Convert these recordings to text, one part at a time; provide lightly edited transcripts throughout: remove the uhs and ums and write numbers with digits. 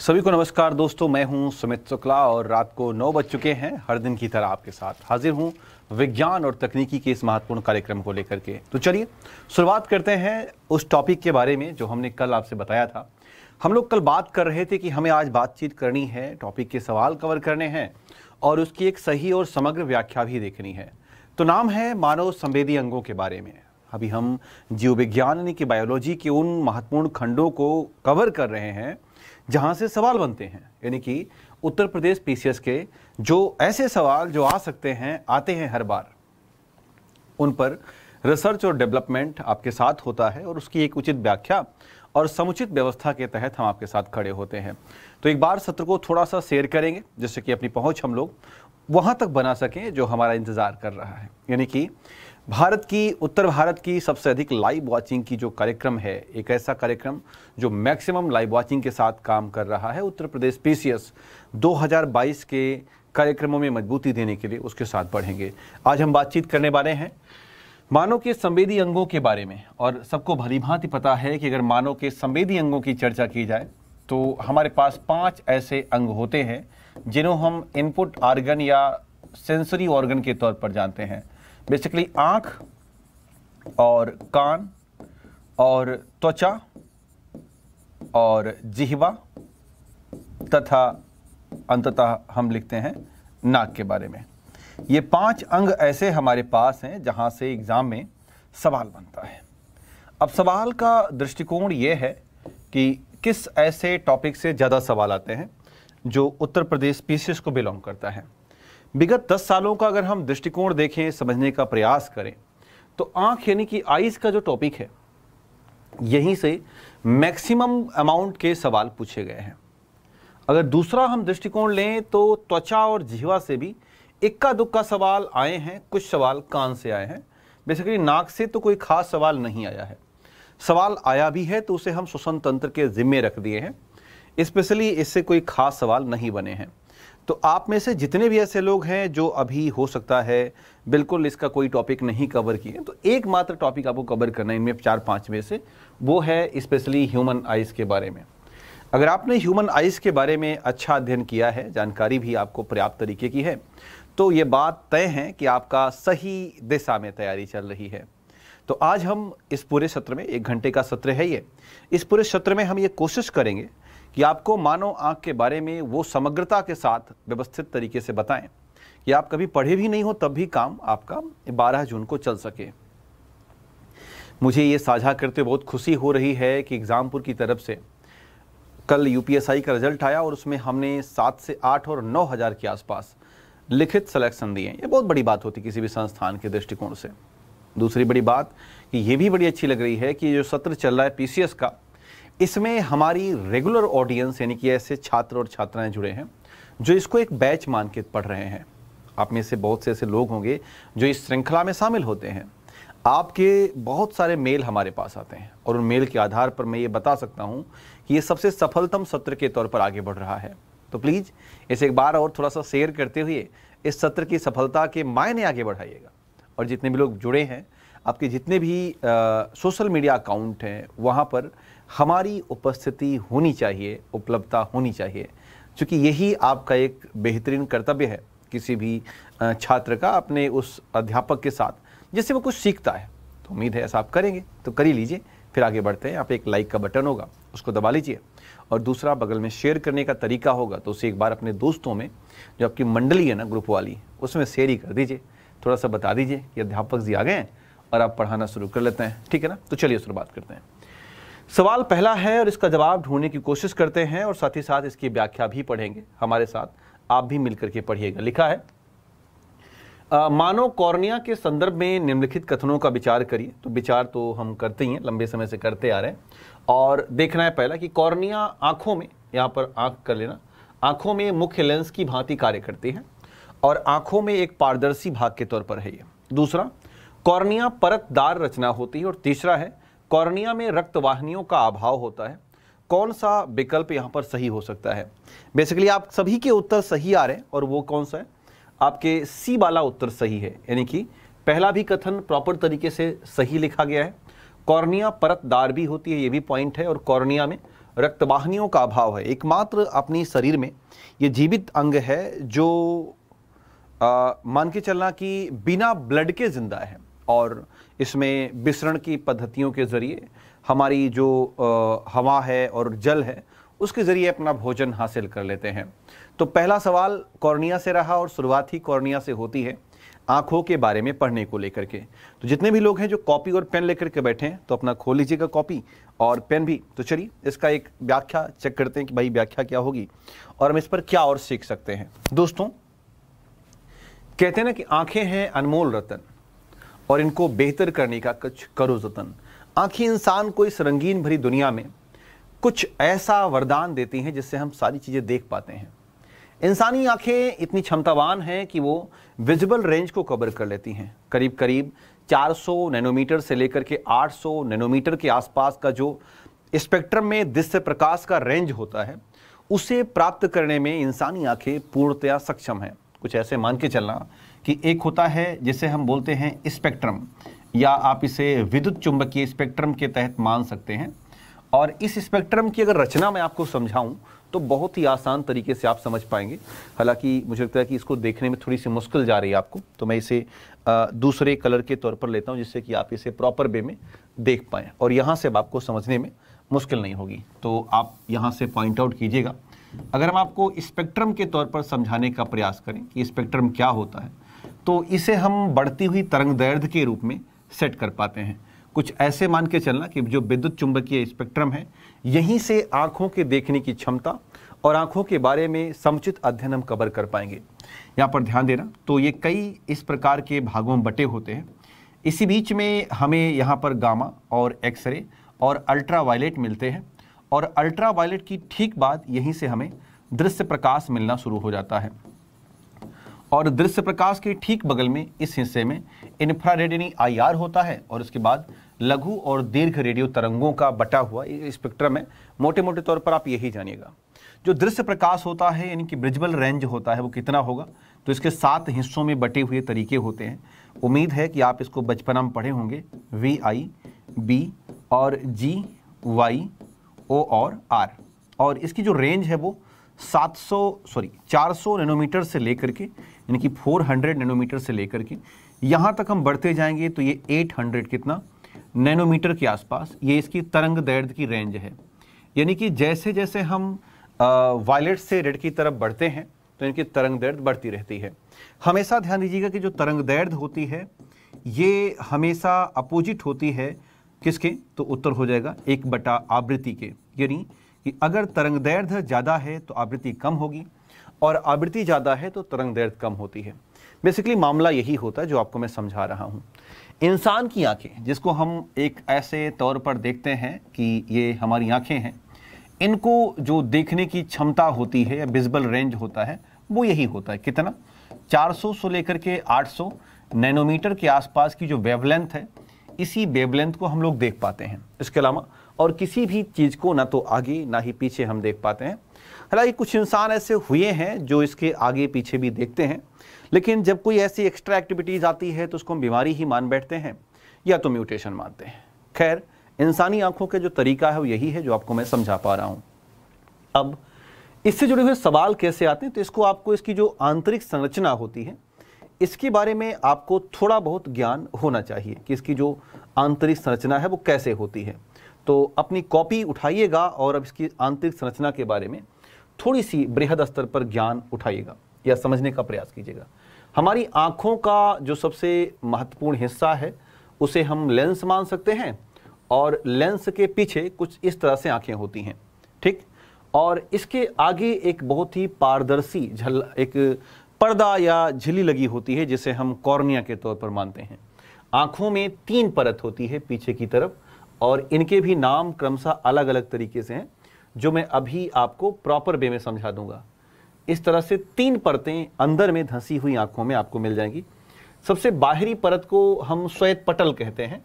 सभी को नमस्कार दोस्तों, मैं हूं सुमित शुक्ला और रात को 9 बज चुके हैं। हर दिन की तरह आपके साथ हाजिर हूं विज्ञान और तकनीकी के इस महत्वपूर्ण कार्यक्रम को लेकर के। तो चलिए शुरुआत करते हैं उस टॉपिक के बारे में जो हमने कल आपसे बताया था। हम लोग कल बात कर रहे थे कि हमें आज बातचीत करनी है, टॉपिक के सवाल कवर करने हैं और उसकी एक सही और समग्र व्याख्या भी देखनी है। तो नाम है मानव संवेदी अंगों के बारे में। अभी हम जीव विज्ञान यानी कि बायोलॉजी के उन महत्वपूर्ण खंडों को कवर कर रहे हैं जहां से सवाल बनते हैं, यानी कि उत्तर प्रदेश पीसीएस के जो ऐसे सवाल जो आ सकते हैं, आते हैं हर बार, उन पर रिसर्च और डेवलपमेंट आपके साथ होता है और उसकी एक उचित व्याख्या और समुचित व्यवस्था के तहत हम आपके साथ खड़े होते हैं। तो एक बार सत्र को थोड़ा सा शेयर करेंगे जिससे कि अपनी पहुंच हम लोग वहाँ तक बना सकें जो हमारा इंतज़ार कर रहा है, यानी कि भारत की, उत्तर भारत की सबसे अधिक लाइव वाचिंग की जो कार्यक्रम है, एक ऐसा कार्यक्रम जो मैक्सिमम लाइव वाचिंग के साथ काम कर रहा है। उत्तर प्रदेश पीसीएस 2022 के कार्यक्रमों में मजबूती देने के लिए उसके साथ बढ़ेंगे। आज हम बातचीत करने वाले हैं मानव के संवेदी अंगों के बारे में और सबको भलीभांति पता है कि अगर मानव के संवेदी अंगों की चर्चा की जाए तो हमारे पास 5 ऐसे अंग होते हैं जिन्हों हम इनपुट ऑर्गन या सेंसरी ऑर्गन के तौर पर जानते हैं। बेसिकली आँख और कान और त्वचा और जिह्वा तथा अंततः हम लिखते हैं नाक के बारे में। ये 5 अंग ऐसे हमारे पास हैं जहाँ से एग्ज़ाम में सवाल बनता है। अब सवाल का दृष्टिकोण ये है कि किस ऐसे टॉपिक से ज़्यादा सवाल आते हैं जो उत्तर प्रदेश पीसीएस को बिलोंग करता है। विगत 10 सालों का अगर हम दृष्टिकोण देखें, समझने का प्रयास करें, तो आँख यानी कि आइज़ का जो टॉपिक है, यहीं से मैक्सिमम अमाउंट के सवाल पूछे गए हैं। अगर दूसरा हम दृष्टिकोण लें तो त्वचा और जिह्वा से भी इक्का दुक्का सवाल आए हैं। कुछ सवाल कान से आए हैं, बेसिकली नाक से तो कोई खास सवाल नहीं आया है। सवाल आया भी है तो उसे हम श्वसन तंत्र के जिम्मे रख दिए हैं, स्पेशली इससे कोई खास सवाल नहीं बने हैं। तो आप में से जितने भी ऐसे लोग हैं जो अभी हो सकता है बिल्कुल इसका कोई टॉपिक नहीं कवर किए, तो एकमात्र टॉपिक आपको कवर करना है इनमें 4-5 में से, वो है स्पेशली ह्यूमन आइज़ के बारे में। अगर आपने ह्यूमन आइज़ के बारे में अच्छा अध्ययन किया है, जानकारी भी आपको पर्याप्त तरीके की है, तो ये बात तय है कि आपका सही दिशा में तैयारी चल रही है। तो आज हम इस पूरे सत्र में, 1 घंटे का सत्र है ये, इस पूरे सत्र में हम ये कोशिश करेंगे कि आपको मानव आँख के बारे में वो समग्रता के साथ व्यवस्थित तरीके से बताएं कि आप कभी पढ़े भी नहीं हो तब भी काम आपका 12 जून को चल सके। मुझे ये साझा करते बहुत खुशी हो रही है कि एग्जामपुर की तरफ से कल यूपीएसआई का रिजल्ट आया और उसमें हमने 7 से 8 और 9 हज़ार के आसपास लिखित सिलेक्शन दिए। ये बहुत बड़ी बात होती किसी भी संस्थान के दृष्टिकोण से। दूसरी बड़ी बात कि ये भी बड़ी अच्छी लग रही है कि जो सत्र चल रहा है पीसीएस का, इसमें हमारी रेगुलर ऑडियंस यानी कि ऐसे छात्र और छात्राएं जुड़े हैं जो इसको एक बैच मान के पढ़ रहे हैं। आप में से बहुत से ऐसे लोग होंगे जो इस श्रृंखला में शामिल होते हैं। आपके बहुत सारे मेल हमारे पास आते हैं और उन मेल के आधार पर मैं ये बता सकता हूँ कि ये सबसे सफलतम सत्र के तौर पर आगे बढ़ रहा है। तो प्लीज़ इसे एक बार और थोड़ा सा शेयर करते हुए इस सत्र की सफलता के मायने आगे बढ़ाइएगा। और जितने भी लोग जुड़े हैं, आपके जितने भी सोशल मीडिया अकाउंट हैं, वहाँ पर हमारी उपस्थिति होनी चाहिए, उपलब्धता होनी चाहिए, क्योंकि यही आपका एक बेहतरीन कर्तव्य है किसी भी छात्र का अपने उस अध्यापक के साथ जिससे वो कुछ सीखता है। तो उम्मीद है ऐसा आप करेंगे, तो कर ही लीजिए। फिर आगे बढ़ते हैं, आप एक लाइक का बटन होगा उसको दबा लीजिए और दूसरा बगल में शेयर करने का तरीका होगा तो उसे एक बार अपने दोस्तों में, जो आपकी मंडली है ना, ग्रुप वाली, उसमें शेयर ही कर दीजिए। थोड़ा सा बता दीजिए कि अध्यापक जी आ गए हैं और आप पढ़ाना शुरू कर लेते हैं, ठीक है ना। तो चलिए शुरुआत करते हैं। सवाल पहला है और इसका जवाब ढूंढने की कोशिश करते हैं और साथ ही साथ इसकी व्याख्या भी पढ़ेंगे। हमारे साथ आप भी मिलकर के पढ़िएगा। लिखा है, मानव कॉर्निया के संदर्भ में निम्नलिखित कथनों का विचार करिए। तो विचार तो हम करते ही हैं, लंबे समय से करते आ रहे हैं। और देखना है पहला कि कॉर्निया आँखों में, यहाँ पर आँख कर लेना, आँखों में मुख्य लेंस की भांति कार्य करती है और आँखों में एक पारदर्शी भाग के तौर पर है ये। दूसरा, कॉर्निया परतदार रचना होती है। और तीसरा है, कॉर्निया में रक्त वाहिनियों का अभाव होता है। कौन सा विकल्प यहाँ पर सही हो सकता है? बेसिकली आप सभी के उत्तर सही आ रहे हैं और वो कौन सा है? आपके सी वाला उत्तर सही है, यानी कि पहला भी कथन प्रॉपर तरीके से सही लिखा गया है। कॉर्निया परतदार भी होती है, ये भी पॉइंट है, और कॉर्निया में रक्तवाहिनियों का अभाव है। एकमात्र अपने शरीर में ये जीवित अंग है जो मान के चलना कि बिना ब्लड के जिंदा है, और इसमें विसरण की पद्धतियों के ज़रिए हमारी जो हवा है और जल है उसके ज़रिए अपना भोजन हासिल कर लेते हैं। तो पहला सवाल कॉर्निया से रहा और शुरुआत ही कॉर्निया से होती है, आँखों के बारे में पढ़ने को लेकर के। तो जितने भी लोग हैं जो कॉपी और पेन लेकर के बैठे हैं तो अपना खोल लीजिएगा कॉपी और पेन भी। तो चलिए इसका एक व्याख्या चेक करते हैं कि भाई व्याख्या क्या होगी और हम इस पर क्या और सीख सकते हैं। दोस्तों, कहते हैं ना कि आँखें हैं अनमोल रतन और इनको बेहतर करने का कुछ करो जतन। आँखें इंसान को इस रंगीन भरी दुनिया में कुछ ऐसा वरदान देती हैं जिससे हम सारी चीज़ें देख पाते हैं। इंसानी आँखें इतनी क्षमतावान हैं कि वो विजिबल रेंज को कवर कर लेती हैं। करीब करीब 400 नैनोमीटर से लेकर के 800 नैनोमीटर के आसपास का जो स्पेक्ट्रम में दृश्य प्रकाश का रेंज होता है उसे प्राप्त करने में इंसानी आँखें पूर्णतया सक्षम हैं। कुछ ऐसे मान के चलना कि एक होता है जिसे हम बोलते हैं स्पेक्ट्रम, या आप इसे विद्युत चुंबकीय स्पेक्ट्रम के तहत मान सकते हैं। और इस स्पेक्ट्रम की अगर रचना मैं आपको समझाऊं तो बहुत ही आसान तरीके से आप समझ पाएंगे। हालांकि मुझे लगता है कि इसको देखने में थोड़ी सी मुश्किल जा रही है आपको, तो मैं इसे दूसरे कलर के तौर पर लेता हूँ जिससे कि आप इसे प्रॉपर वे में देख पाएँ और यहाँ से आपको समझने में मुश्किल नहीं होगी। तो आप यहाँ से पॉइंट आउट कीजिएगा। अगर हम आपको स्पेक्ट्रम के तौर पर समझाने का प्रयास करें कि स्पेक्ट्रम क्या होता है, तो इसे हम बढ़ती हुई तरंग दैर्ध्य के रूप में सेट कर पाते हैं। कुछ ऐसे मान के चलना कि जो विद्युत चुंबकीय स्पेक्ट्रम है, यहीं से आँखों के देखने की क्षमता और आँखों के बारे में समुचित अध्ययन हम कवर कर पाएंगे। यहाँ पर ध्यान देना, तो ये कई इस प्रकार के भागों में बटे होते हैं। इसी बीच में हमें यहाँ पर गामा और एक्सरे और अल्ट्रावायलेट मिलते हैं, और अल्ट्रावायलेट की ठीक बाद यहीं से हमें दृश्य प्रकाश मिलना शुरू हो जाता है। और दृश्य प्रकाश के ठीक बगल में इस हिस्से में इंफ्रारेड यानी IR होता है, और उसके बाद लघु और दीर्घ रेडियो तरंगों का बटा हुआ स्पेक्ट्रम है। मोटे मोटे तौर पर आप यही जानिएगा। जो दृश्य प्रकाश होता है यानी कि विजिबल रेंज होता है वो कितना होगा, तो इसके 7 हिस्सों में बटे हुए तरीके होते हैं। उम्मीद है कि आप इसको बचपन में पढ़े होंगे, VI, B और G, Y, O और R। और इसकी जो रेंज है वो 400 नैनोमीटर से लेकर के यानी कि 400 नैनोमीटर से लेकर के यहाँ तक हम बढ़ते जाएंगे तो ये 800 कितना नैनोमीटर के आसपास ये इसकी तरंग दैर्ध्य की रेंज है। यानी कि जैसे जैसे हम वायलेट से रेड की तरफ बढ़ते हैं तो इनकी तरंग दैर्ध्य बढ़ती रहती है। हमेशा ध्यान दीजिएगा कि जो तरंग दैर्ध्य होती है ये हमेशा अपोजिट होती है किसके, तो उत्तर हो जाएगा 1 बटा आवृत्ति के। यानी कि अगर तरंग दैर्ध्य ज़्यादा है तो आवृत्ति कम होगी, और आवृत्ति ज़्यादा है तो तरंग दैर्ध्य कम होती है। बेसिकली मामला यही होता है जो आपको मैं समझा रहा हूँ। इंसान की आंखें, जिसको हम एक ऐसे तौर पर देखते हैं कि ये हमारी आंखें हैं, इनको जो देखने की क्षमता होती है या विजिबल रेंज होता है वो यही होता है कितना, 400 से लेकर के 800 नैनोमीटर के आसपास की जो वेवलेंथ है इसी वेवलेंथ को हम लोग देख पाते हैं। इसके अलावा और किसी भी चीज़ को ना तो आगे ना ही पीछे हम देख पाते हैं। हालांकि कुछ इंसान ऐसे हुए हैं जो इसके आगे पीछे भी देखते हैं, लेकिन जब कोई ऐसी एक्स्ट्रा एक्टिविटीज़ आती है तो उसको हम बीमारी ही मान बैठते हैं या तो म्यूटेशन मानते हैं। खैर, इंसानी आँखों का जो तरीका है वो यही है जो आपको मैं समझा पा रहा हूँ। अब इससे जुड़े हुए सवाल कैसे आते हैं, तो इसको आपको इसकी जो आंतरिक संरचना होती है इसके बारे में आपको थोड़ा बहुत ज्ञान होना चाहिए कि इसकी जो आंतरिक संरचना है वो कैसे होती है। तो अपनी कॉपी उठाइएगा और अब इसकी आंतरिक संरचना के बारे में थोड़ी सी बृहद स्तर पर ज्ञान उठाइएगा या समझने का प्रयास कीजिएगा। हमारी आँखों का जो सबसे महत्वपूर्ण हिस्सा है उसे हम लेंस मान सकते हैं, और लेंस के पीछे कुछ इस तरह से आँखें होती हैं, ठीक। और इसके आगे एक बहुत ही पारदर्शी एक पर्दा या झिल्ली लगी होती है जिसे हम कॉर्निया के तौर पर मानते हैं। आँखों में 3 परत होती है पीछे की तरफ, और इनके भी नाम क्रमशः अलग अलग तरीके से हैं जो मैं अभी आपको प्रॉपर वे में समझा दूंगा। इस तरह से 3 परतें अंदर में धंसी हुई आँखों में आपको मिल जाएंगी। सबसे बाहरी परत को हम श्वेत पटल कहते हैं,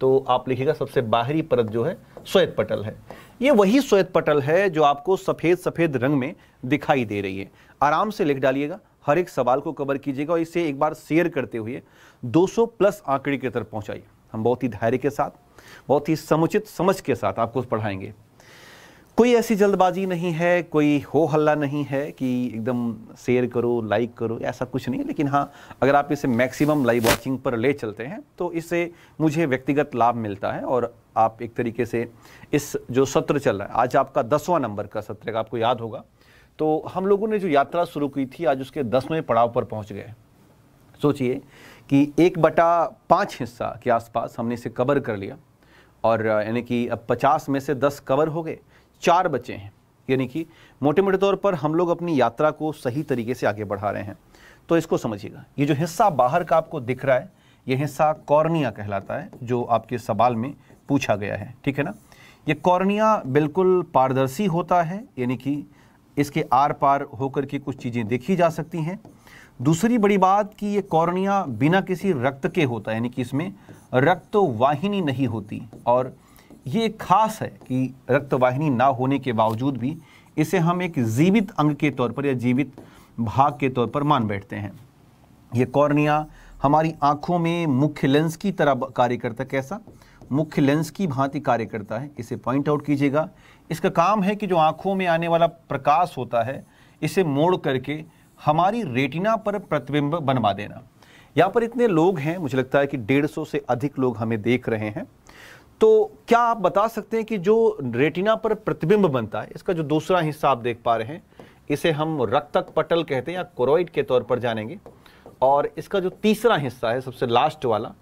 तो आप लिखिएगा सबसे बाहरी परत जो है श्वेत पटल है। ये वही श्वेत पटल है जो आपको सफ़ेद सफ़ेद रंग में दिखाई दे रही है। आराम से लिख डालिएगा, हर एक सवाल को कवर कीजिएगा और इसे एक बार शेयर करते हुए 200 प्लस आंकड़े की तरफ पहुंचाइए। हम बहुत ही धैर्य के साथ, बहुत ही समुचित समझ के साथ आपको पढ़ाएंगे। कोई ऐसी जल्दबाजी नहीं है, कोई हो हल्ला नहीं है कि एकदम शेयर करो लाइक करो, ऐसा कुछ नहीं है। लेकिन हाँ, अगर आप इसे मैक्सिमम लाइव वॉचिंग पर ले चलते हैं तो इससे मुझे व्यक्तिगत लाभ मिलता है और आप एक तरीके से इस जो सत्र चल रहा है, आज आपका 10वां नंबर का सत्र है, आपको याद होगा। तो हम लोगों ने जो यात्रा शुरू की थी आज उसके 10वें पड़ाव पर पहुँच गए। सोचिए कि 1/5 हिस्सा के आसपास हमने इसे कवर कर लिया और यानी कि अब 50 में से 10 कवर हो गए, 4 बचे हैं। यानी कि मोटे मोटे तौर पर हम लोग अपनी यात्रा को सही तरीके से आगे बढ़ा रहे हैं। तो इसको समझिएगा, ये जो हिस्सा बाहर का आपको दिख रहा है ये हिस्सा कॉर्निया कहलाता है, जो आपके सवाल में पूछा गया है, ठीक है ना। ये कॉर्निया बिल्कुल पारदर्शी होता है, यानी कि इसके आर पार होकर के कुछ चीज़ें देखी जा सकती हैं। दूसरी बड़ी बात कि ये कॉर्निया बिना किसी रक्त के होता है, यानी कि इसमें रक्तवाहिनी नहीं होती, और ये खास है कि रक्तवाहिनी ना होने के बावजूद भी इसे हम एक जीवित अंग के तौर पर या जीवित भाग के तौर पर मान बैठते हैं। ये कॉर्निया हमारी आँखों में मुख्य लेंस की तरह कार्य करता है। कैसा? मुख्य लेंस की भांति कार्य करता है। इसे पॉइंट आउट कीजिएगा। इसका काम है कि जो आँखों में आने वाला प्रकाश होता है इसे मोड़ करके हमारी रेटिना पर प्रतिबिंब बनवा देना। यहाँ पर इतने लोग हैं, मुझे लगता है कि 150 से अधिक लोग हमें देख रहे हैं। तो क्या आप बता सकते हैं कि जो रेटिना पर प्रतिबिंब बनता है इसका जो दूसरा हिस्सा आप देख पा रहे हैं इसे हम रक्तक पटल कहते हैं या कोरोइड के तौर पर जानेंगे, और इसका जो तीसरा हिस्सा है सबसे लास्ट वाला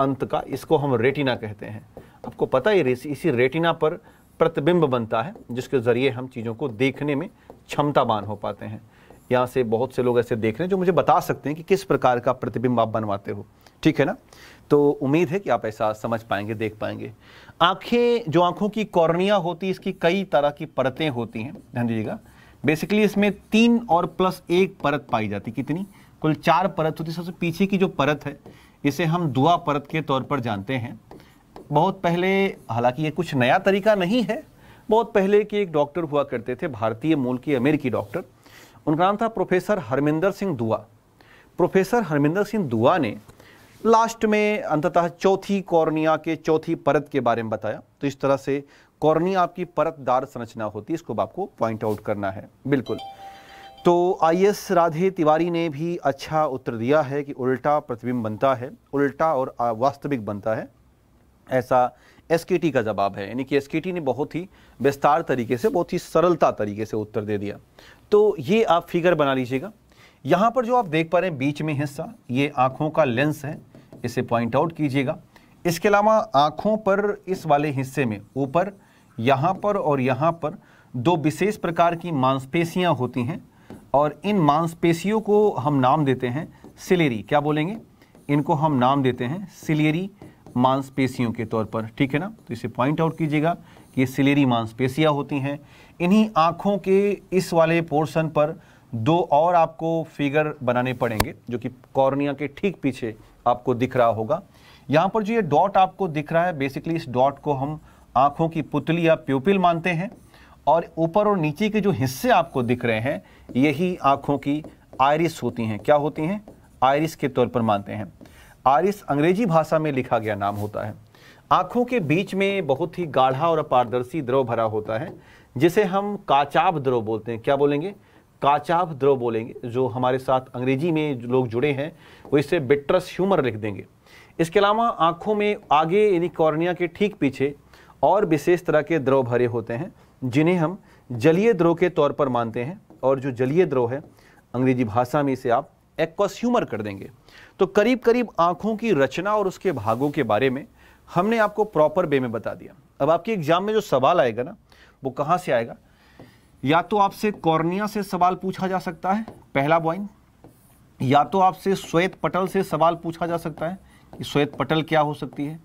अंत का, इसको हम रेटिना कहते हैं। आपको पता ही, इसी रेटिना पर प्रतिबिंब बनता है जिसके ज़रिए हम चीज़ों को देखने में क्षमतावान हो पाते हैं। यहाँ से बहुत से लोग ऐसे देख रहे हैं जो मुझे बता सकते हैं कि किस प्रकार का प्रतिबिंब आप बनवाते हो, ठीक है ना। तो उम्मीद है कि आप ऐसा समझ पाएंगे, देख पाएंगे। आँखें, जो आँखों की कॉर्निया होती है इसकी कई तरह की परतें होती हैं, ध्यान दीजिएगा। बेसिकली इसमें 3 और +1 परत पाई जाती, कितनी? कुल 4 परत होती। सबसे पीछे की जो परत है इसे हम दुआ परत के तौर पर जानते हैं। बहुत पहले, हालांकि ये कुछ नया तरीका नहीं है, बहुत पहले के एक डॉक्टर हुआ करते थे भारतीय मूल के अमेरिकी डॉक्टर, उनका नाम था प्रोफेसर हरमिंदर सिंह दुआ। प्रोफेसर हरमिंदर सिंह दुआ ने लास्ट में अंततः चौथी कॉर्निया के चौथी परत के बारे में बताया। तो इस तरह से कॉर्निया आपकी परतदार संरचना होती है, इसको आपको पॉइंट आउट करना है, बिल्कुल। तो IS राधे तिवारी ने भी अच्छा उत्तर दिया है कि उल्टा प्रतिबिंब बनता है, उल्टा और वास्तविक बनता है, ऐसा SKT का जवाब है। यानी कि SKT ने बहुत ही विस्तार तरीके से, बहुत ही सरलता तरीके से उत्तर दे दिया। तो ये आप फिगर बना लीजिएगा। यहाँ पर जो आप देख पा रहे हैं बीच में हिस्सा, ये आँखों का लेंस है, इसे पॉइंट आउट कीजिएगा। इसके अलावा आँखों पर इस वाले हिस्से में ऊपर, यहाँ पर और यहाँ पर, दो विशेष प्रकार की मांसपेशियाँ होती हैं और इन मांसपेशियों को हम नाम देते हैं सिलेरी। क्या बोलेंगे? इनको हम नाम देते हैं सिलेरी मांसपेशियों के तौर पर, ठीक है ना। तो इसे पॉइंट आउट कीजिएगा कि सिलेरी मांसपेशियां होती हैं। इन्हीं आँखों के इस वाले पोर्शन पर 2 और आपको फिगर बनाने पड़ेंगे जो कि कॉर्निया के ठीक पीछे आपको दिख रहा होगा। यहाँ पर जो ये डॉट आपको दिख रहा है, बेसिकली इस डॉट को हम आँखों की पुतली या प्यूपिल मानते हैं, और ऊपर और नीचे के जो हिस्से आपको दिख रहे हैं यही आँखों की आयरिस होती हैं। क्या होती हैं? आयरिस के तौर पर मानते हैं। आयरिस अंग्रेजी भाषा में लिखा गया नाम होता है। आँखों के बीच में बहुत ही गाढ़ा और अपारदर्शी द्रव भरा होता है जिसे हम काचाभ द्रव बोलते हैं। क्या बोलेंगे? काचाभ द्रव बोलेंगे। जो हमारे साथ अंग्रेजी में लोग जुड़े हैं वो इसे विट्रस ह्यूमर लिख देंगे। इसके अलावा आँखों में आगे यानी कॉर्निया के ठीक पीछे और विशेष तरह के द्रव भरे होते हैं जिन्हें हम जलीय द्रव के तौर पर मानते हैं, और जो जलीय द्रव है अंग्रेजी भाषा में इसे आप एक्वस ह्यूमर कर देंगे। तो करीब करीब आँखों की रचना और उसके भागों के बारे में हमने आपको प्रॉपर वे में बता दिया। अब आपके एग्जाम में जो सवाल आएगा ना, वो कहाँ से आएगा? या तो आपसे कॉर्निया से सवाल पूछा जा सकता है, पहला पॉइंट, या तो आपसे श्वेत पटल से सवाल पूछा जा सकता है कि श्वेत पटल क्या हो सकती है,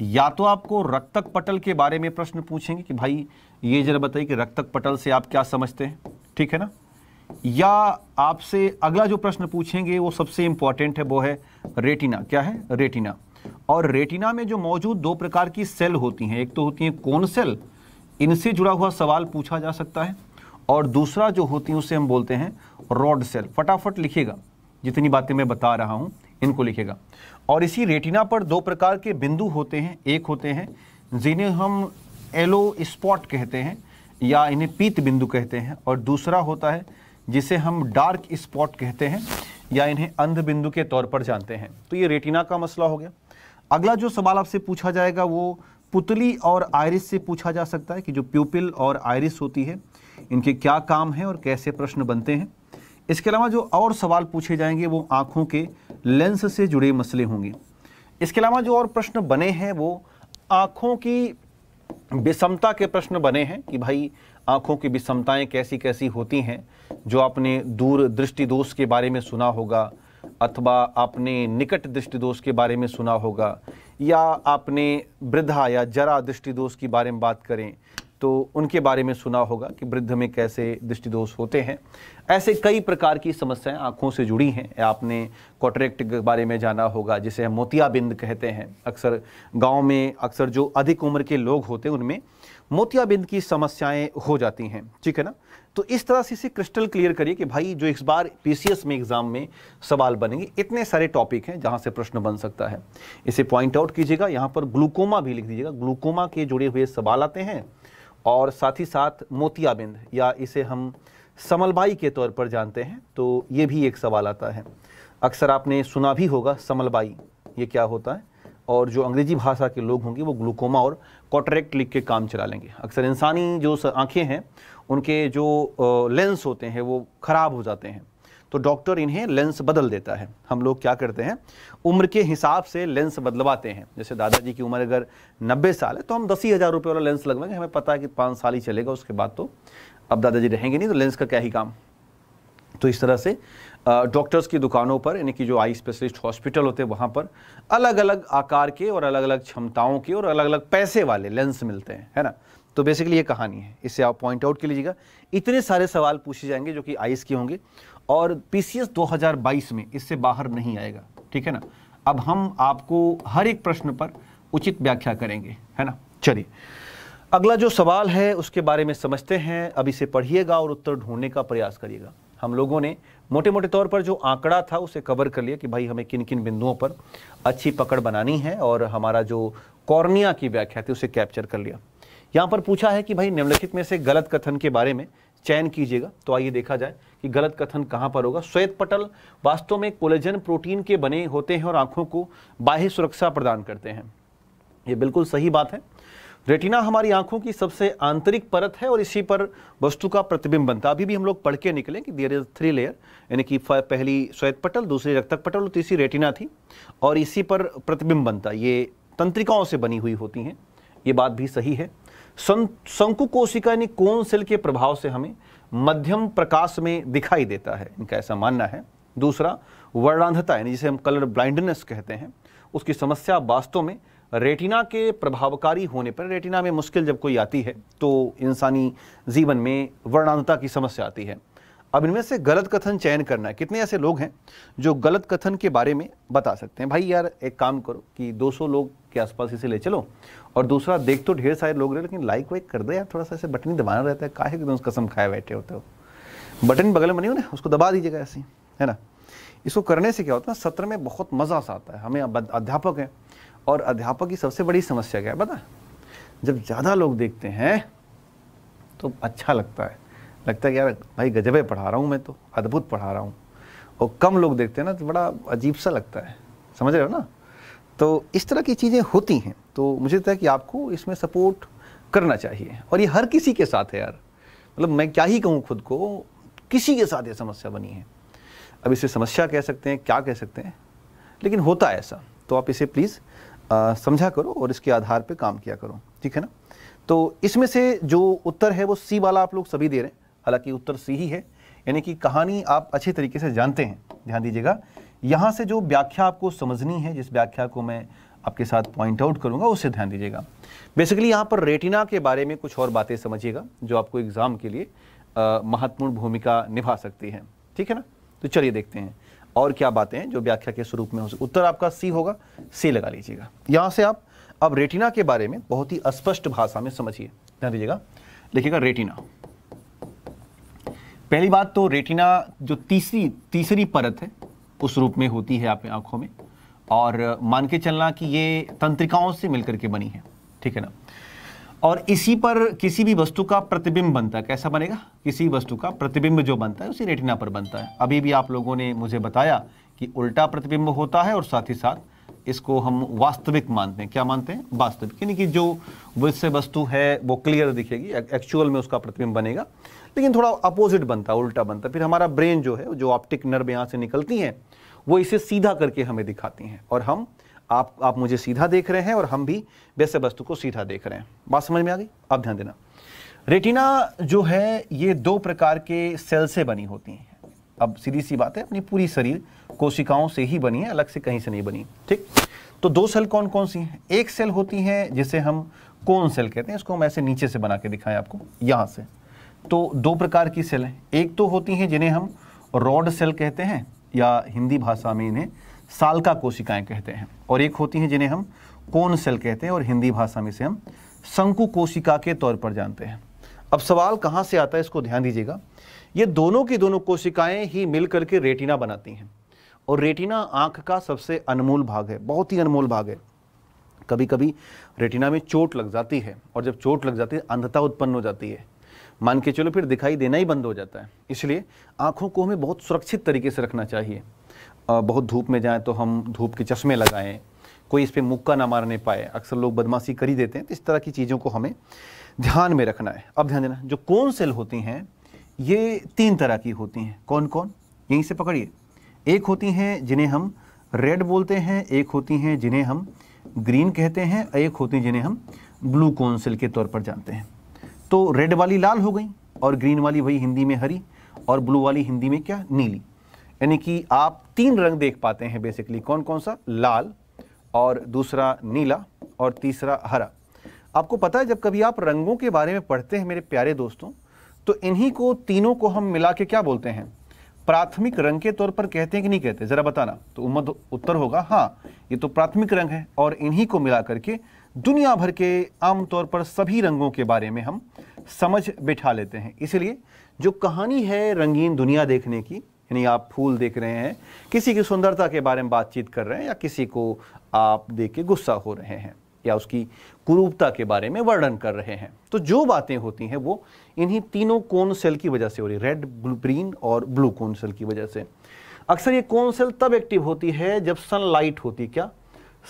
या तो आपको रक्तक पटल के बारे में प्रश्न पूछेंगे कि भाई ये जरा बताइए कि रक्तक पटल से आप क्या समझते हैं, ठीक है ना। या आपसे अगला जो प्रश्न पूछेंगे वो सबसे इम्पॉर्टेंट है, वो है रेटिना। क्या है? रेटिना। और रेटिना में जो मौजूद 2 प्रकार की सेल होती हैं, एक तो होती हैं कोन सेल, इनसे जुड़ा हुआ सवाल पूछा जा सकता है, और दूसरा जो होती है उसे हम बोलते हैं रॉड सेल। फटाफट लिखिएगा, जितनी बातें मैं बता रहा हूँ इनको लिखेगा। और इसी रेटिना पर 2 प्रकार के बिंदु होते हैं, एक होते हैं जिन्हें हम येलो स्पॉट कहते हैं, या इन्हें पीत बिंदु कहते हैं, और दूसरा होता है जिसे हम डार्क स्पॉट कहते हैं या इन्हें अंध बिंदु के तौर पर जानते हैं। तो ये रेटिना का मसला हो गया। अगला जो सवाल आपसे पूछा जाएगा वो पुतली और आयरिस से पूछा जा सकता है कि जो प्यूपिल और आयरिस होती है इनके क्या काम हैं और कैसे प्रश्न बनते हैं। इसके अलावा जो और सवाल पूछे जाएंगे वो आँखों के लेंस से जुड़े मसले होंगे। इसके अलावा जो और प्रश्न बने हैं वो आँखों की विषमता के प्रश्न बने हैं कि भाई आँखों की विषमताएँ कैसी कैसी होती हैं, जो आपने दूर दृष्टि दोष के बारे में सुना होगा अथवा आपने निकट दृष्टि दोष के बारे में सुना होगा, या आपने वृद्धा या जरा दृष्टि दोष के बारे में बात करें तो उनके बारे में सुना होगा कि वृद्ध में कैसे दृष्टि दोष होते हैं। ऐसे कई प्रकार की समस्याएं आँखों से जुड़ी हैं। आपने कॉटरेक्ट के बारे में जाना होगा जिसे हम मोतियाबिंद कहते हैं। अक्सर गांव में अक्सर जो अधिक उम्र के लोग होते हैं उनमें मोतियाबिंद की समस्याएं हो जाती हैं, ठीक है ना। तो इस तरह से इसे क्रिस्टल क्लियर करिए कि भाई जो इस बार पीसीएस में एग्जाम में सवाल बनेंगे इतने सारे टॉपिक हैं जहां से प्रश्न बन सकता है, इसे पॉइंट आउट कीजिएगा। यहाँ पर ग्लूकोमा भी लिख दीजिएगा, ग्लूकोमा के जुड़े हुए सवाल आते हैं, और साथ ही साथ मोतियाबिंद या इसे हम समलबाई के तौर पर जानते हैं तो ये भी एक सवाल आता है। अक्सर आपने सुना भी होगा समलबाई ये क्या होता है, और जो अंग्रेजी भाषा के लोग होंगे वो ग्लूकोमा और कॉटरेक्ट लिख के काम चला लेंगे। अक्सर इंसानी जो आँखें हैं उनके जो लेंस होते हैं वो ख़राब हो जाते हैं तो डॉक्टर इन्हें लेंस बदल देता है। हम लोग क्या करते हैं, उम्र के हिसाब से लेंस बदलवाते हैं। जैसे दादाजी की उम्र अगर 90 साल है तो हम 10,000 रुपये वाला लेंस लगवाएंगे, हमें पता है कि 5 साल ही चलेगा, उसके बाद तो अब दादाजी रहेंगे नहीं तो लेंस का क्या ही काम। तो इस तरह से डॉक्टर्स की दुकानों पर यानी कि जो आई स्पेशलिस्ट हॉस्पिटल होते हैं वहाँ पर अलग अलग आकार के और अलग अलग क्षमताओं के और अलग अलग पैसे वाले लेंस मिलते हैं, है ना। तो बेसिकली ये कहानी है, इससे आप पॉइंट आउट कर लीजिएगा। इतने सारे सवाल पूछे जाएंगे जो कि आईज के होंगे और पीसीएस 2022 में इससे बाहर नहीं आएगा, ठीक है ना। अब हम आपको हर एक प्रश्न पर उचित व्याख्या करेंगे, है ना। चलिए अगला जो सवाल है उसके बारे में समझते हैं। अब इसे पढ़िएगा और उत्तर ढूंढने का प्रयास करिएगा। हम लोगों ने मोटे मोटे तौर पर जो आंकड़ा था उसे कवर कर लिया कि भाई हमें किन किन बिंदुओं पर अच्छी पकड़ बनानी है, और हमारा जो कॉर्निया की व्याख्या थी उसे कैप्चर कर लिया। यहाँ पर पूछा है कि भाई निम्नलिखित में से गलत कथन के बारे में चयन कीजिएगा। तो आइए देखा जाए कि गलत कथन कहाँ पर होगा। श्वेत पटल वास्तव में कोलेजन प्रोटीन के बने होते हैं और आंखों को बाह्य सुरक्षा प्रदान करते हैं, ये बिल्कुल सही बात है। रेटिना हमारी आंखों की सबसे आंतरिक परत है और इसी पर वस्तु का प्रतिबिंब बनता है। अभी भी हम लोग पढ़ के निकले कि देयर इज 3 लेयर, यानी कि पहली श्वेत पटल, दूसरी रक्तक पटल और तीसरी रेटिना थी, और इसी पर प्रतिबिंब बनता है। ये तंत्रिकाओं से बनी हुई होती हैं, ये बात भी सही है। शंकु कोशिका यानी कोन सेल के प्रभाव से हमें मध्यम प्रकाश में दिखाई देता है, इनका ऐसा मानना है। दूसरा वर्णांधता यानी जिसे हम कलर ब्लाइंडनेस कहते हैं उसकी समस्या वास्तव में रेटिना के प्रभावकारी होने पर, रेटिना में मुश्किल जब कोई आती है तो इंसानी जीवन में वर्णांधता की समस्या आती है। अब इनमें से गलत कथन चयन करना है। कितने ऐसे लोग हैं जो गलत कथन के बारे में बता सकते हैं? भाई यार एक काम करो कि 200 लोग के आसपास इसे ले चलो, और दूसरा देख तो ढेर सारे लोग रहे लेकिन लाइक वाइक कर दे यार, थोड़ा सा ऐसे बटन दबाना रहता है, काहे एकदम कसम खाए बैठे होते हो, बटन बगल में नहीं हो ना उसको दबा दीजिएगा ऐसे, है ना। इसको करने से क्या होता है, सत्र में बहुत मज़ा सा आता है। हमें अध्यापक हैं और अध्यापक की सबसे बड़ी समस्या क्या है पता है, जब ज़्यादा लोग देखते हैं तो अच्छा लगता है, लगता है कि यार भाई गजबे पढ़ा रहा हूँ मैं, तो अद्भुत पढ़ा रहा हूँ। और कम लोग देखते हैं ना तो बड़ा अजीब सा लगता है, समझ रहे हो ना। तो इस तरह की चीज़ें होती हैं। तो मुझे लगता है कि आपको इसमें सपोर्ट करना चाहिए, और ये हर किसी के साथ है यार, मतलब मैं क्या ही कहूँ, खुद को किसी के साथ ये समस्या बनी है। अब इसे समस्या कह सकते हैं, क्या कह सकते हैं, लेकिन होता है ऐसा। तो आप इसे प्लीज़ समझा करो और इसके आधार पर काम किया करो, ठीक है ना। तो इसमें से जो उत्तर है वो सी वाला आप लोग सभी दे रहे हैं, हालांकि उत्तर सी ही है, यानी कि कहानी आप अच्छे तरीके से जानते हैं। ध्यान दीजिएगा, यहाँ से जो व्याख्या आपको समझनी है, जिस व्याख्या को मैं आपके साथ पॉइंट आउट करूँगा उससे ध्यान दीजिएगा। बेसिकली यहाँ पर रेटिना के बारे में कुछ और बातें समझिएगा जो आपको एग्ज़ाम के लिए महत्वपूर्ण भूमिका निभा सकती है, ठीक है ना। तो चलिए देखते हैं और क्या बातें हैं जो व्याख्या के स्वरूप में हो सकती। उत्तर आपका सी होगा, सी लगा लीजिएगा। यहाँ से आप अब रेटिना के बारे में बहुत ही स्पष्ट भाषा में समझिए। ध्यान दीजिएगा, लिखिएगा रेटिना। पहली बात तो रेटिना जो तीसरी परत है उस रूप में होती है आपकी आंखों में, और मान के चलना कि ये तंत्रिकाओं से मिलकर के बनी है, ठीक है ना। और इसी पर किसी भी वस्तु का प्रतिबिंब बनता है। कैसा बनेगा? किसी वस्तु का प्रतिबिंब जो बनता है उसी रेटिना पर बनता है। अभी भी आप लोगों ने मुझे बताया कि उल्टा प्रतिबिंब होता है और साथ ही साथ इसको हम वास्तविक मानते हैं। क्या मानते हैं? वास्तविक, यानी कि जो उससे वस्तु है वो क्लियर दिखेगी, एक्चुअल में उसका प्रतिबिंब बनेगा, लेकिन थोड़ा अपोजिट बनता है, उल्टा बनता है। फिर हमारा ब्रेन जो ऑप्टिक नर्व यहाँ से निकलती हैं वो इसे सीधा करके हमें दिखाती हैं, और हम आप मुझे सीधा देख रहे हैं और हम भी वैसे वस्तु को सीधा देख रहे हैं। बात समझ में आ गई? अब ध्यान देना, रेटिना जो है ये दो प्रकार के सेल से बनी होती हैं। अब सीधी सी बात है, अपनी पूरी शरीर कोशिकाओं से ही बनी है, अलग से कहीं से नहीं बनी। ठीक, तो दो सेल कौन कौन सी हैं? एक सेल होती है जिसे हम कोन सेल कहते हैं, इसको हम ऐसे नीचे से बना के दिखाएं आपको यहाँ से। तो दो प्रकार की सेल हैं, एक तो होती हैं जिन्हें हम रॉड सेल कहते हैं या हिंदी भाषा में इन्हें सालका कोशिकाएं कहते हैं, और एक होती हैं जिन्हें हम कोन सेल कहते हैं और हिंदी भाषा में से हम शंकु कोशिका के तौर पर जानते हैं। अब सवाल कहाँ से आता है, इसको ध्यान दीजिएगा। ये दोनों की दोनों कोशिकाएं ही मिलकर के रेटिना बनाती हैं, और रेटिना आँख का सबसे अनमोल भाग है, बहुत ही अनमोल भाग है। कभी कभी रेटिना में चोट लग जाती है, और जब चोट लग जाती है अंधता उत्पन्न हो जाती है, मान के चलो, फिर दिखाई देना ही बंद हो जाता है। इसलिए आँखों को हमें बहुत सुरक्षित तरीके से रखना चाहिए। बहुत धूप में जाएं तो हम धूप के चश्मे लगाएं, कोई इस पर मुक्का ना मारने पाए, अक्सर लोग बदमाशी कर ही देते हैं, तो इस तरह की चीज़ों को हमें ध्यान में रखना है। अब ध्यान देना, जो कोन सेल होती हैं ये तीन तरह की होती हैं। कौन कौन? यहीं से पकड़िए। एक होती हैं जिन्हें हम रेड बोलते हैं, एक होती हैं जिन्हें हम ग्रीन कहते हैं, एक होती हैं जिन्हें हम ब्लू कोन सेल के तौर पर जानते हैं। तो रेड वाली लाल हो गई, और ग्रीन वाली वही हिंदी में हरी, और ब्लू वाली हिंदी में क्या, नीली। यानी कि आप तीन रंग देख पाते हैं बेसिकली। कौन कौन सा? लाल, और दूसरा नीला, और तीसरा हरा। आपको पता है, जब कभी आप रंगों के बारे में पढ़ते हैं मेरे प्यारे दोस्तों, तो इन्हीं को तीनों को हम मिला के क्या बोलते हैं? प्राथमिक रंग के तौर पर कहते हैं कि नहीं कहते? ज़रा बताना। तो उम्मत उत्तर होगा हाँ, ये तो प्राथमिक रंग है, और इन्हीं को मिला करके दुनिया भर के आमतौर पर सभी रंगों के बारे में हम समझ बिठा लेते हैं। इसलिए जो कहानी है रंगीन दुनिया देखने की, यानी आप फूल देख रहे हैं, किसी की सुंदरता के बारे में बातचीत कर रहे हैं, या किसी को आप देख के गुस्सा हो रहे हैं, या उसकी कुरूपता के बारे में वर्णन कर रहे हैं, तो जो बातें होती हैं वो इन्हीं तीनों कोन सेल की वजह से हो रही, रेड, ग्रीन और ब्लू कोन सेल की वजह से। अक्सर ये कोन सेल तब एक्टिव होती है जब सनलाइट होती है। क्या?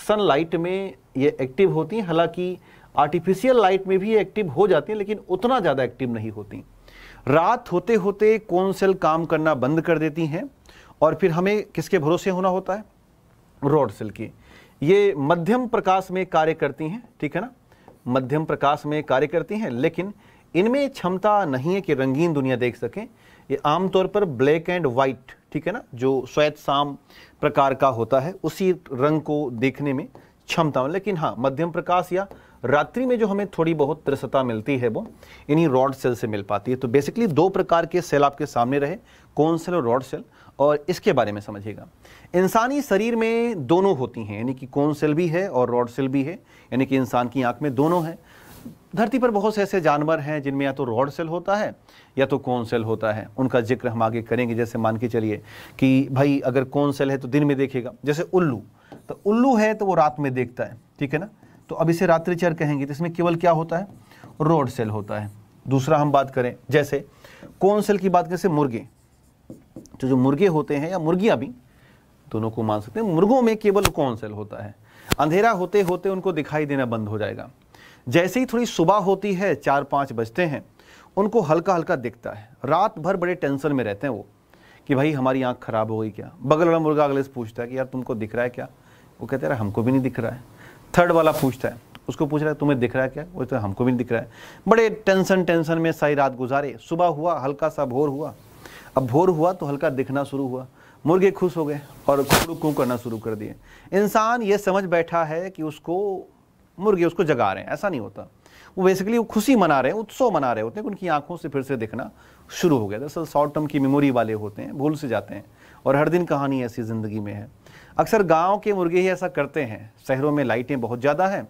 सनलाइट में ये एक्टिव होती है, हालांकि आर्टिफिशियल लाइट में भी एक्टिव हो जाती है, लेकिन उतना ज़्यादा एक्टिव नहीं होती। रात होते होते कोन सेल काम करना बंद कर देती हैं, और फिर हमें किसके भरोसे होना होता है? रॉड सेल की। ये मध्यम प्रकाश में कार्य करती हैं, ठीक है ना, मध्यम प्रकाश में कार्य करती हैं, लेकिन इनमें क्षमता नहीं है कि रंगीन दुनिया देख सकें। ये आमतौर पर ब्लैक एंड वाइट, ठीक है ना, जो श्वेत शाम प्रकार का होता है, उसी रंग को देखने में क्षमता, लेकिन हाँ, मध्यम प्रकाश या रात्रि में जो हमें थोड़ी बहुत तीव्रता मिलती है वो इन्हीं रॉड सेल से मिल पाती है। तो बेसिकली दो प्रकार के सेल आपके सामने रहे, कोन सेल और रॉड सेल, और इसके बारे में समझिएगा। इंसानी शरीर में दोनों होती हैं, यानी कि कोन सेल भी है और रॉड सेल भी है, यानी कि इंसान की आँख में दोनों है। धरती पर बहुत से ऐसे जानवर हैं जिनमें या तो रॉड सेल होता है या तो कोन सेल होता है, उनका जिक्र हम आगे करेंगे। जैसे मान के चलिए कि भाई अगर कोन सेल है तो दिन में देखेगा, जैसे उल्लू, तो उल्लू है तो वो रात में देखता है, ठीक है ना, तो अब इसे रात्रिचर कहेंगे। तो इसमें केवल क्या होता है? रॉड सेल होता है। दूसरा हम बात करें, जैसे कोन सेल की बात करें, जैसे मुर्गे, तो जो मुर्गे होते हैं या मुर्गियां भी, दोनों को मान सकते हैं, मुर्गों में केवल कोन सेल होता है। अंधेरा होते होते उनको दिखाई देना बंद हो जाएगा, जैसे ही थोड़ी सुबह होती है, 4-5 बजते हैं, उनको हल्का हल्का दिखता है। रात भर बड़े टेंशन में रहते हैं वो कि भाई हमारी आँख खराब हो गई क्या। बगल वाला मुर्गा अगले से पूछता है कि यार तुमको दिख रहा है क्या, वो कहते हैं हमको भी नहीं दिख रहा है। थर्ड वाला पूछता है, उसको पूछ रहा है तुम्हें दिख रहा है क्या, वो तो हमको भी नहीं दिख रहा है। बड़े टेंशन में सारी रात गुजारे, सुबह हुआ, हल्का सा भोर हुआ, अब भोर हुआ तो हल्का दिखना शुरू हुआ, मुर्गे खुश हो गए और कूँ करना शुरू कर दिए। इंसान ये समझ बैठा है कि उसको मुर्गे उसको जगा रहे हैं, ऐसा नहीं होता, वो बेसिकली वो खुशी मना रहे हैं, उत्सव मना रहे होते हैं, उनकी आँखों से फिर से दिखना शुरू हो गया। दरअसल शॉर्ट टर्म की मेमोरी वाले होते हैं, भूल से जाते हैं, और हर दिन कहानी ऐसी ज़िंदगी में है। अक्सर गांव के मुर्गे ही ऐसा करते हैं, शहरों में लाइटें बहुत ज़्यादा हैं,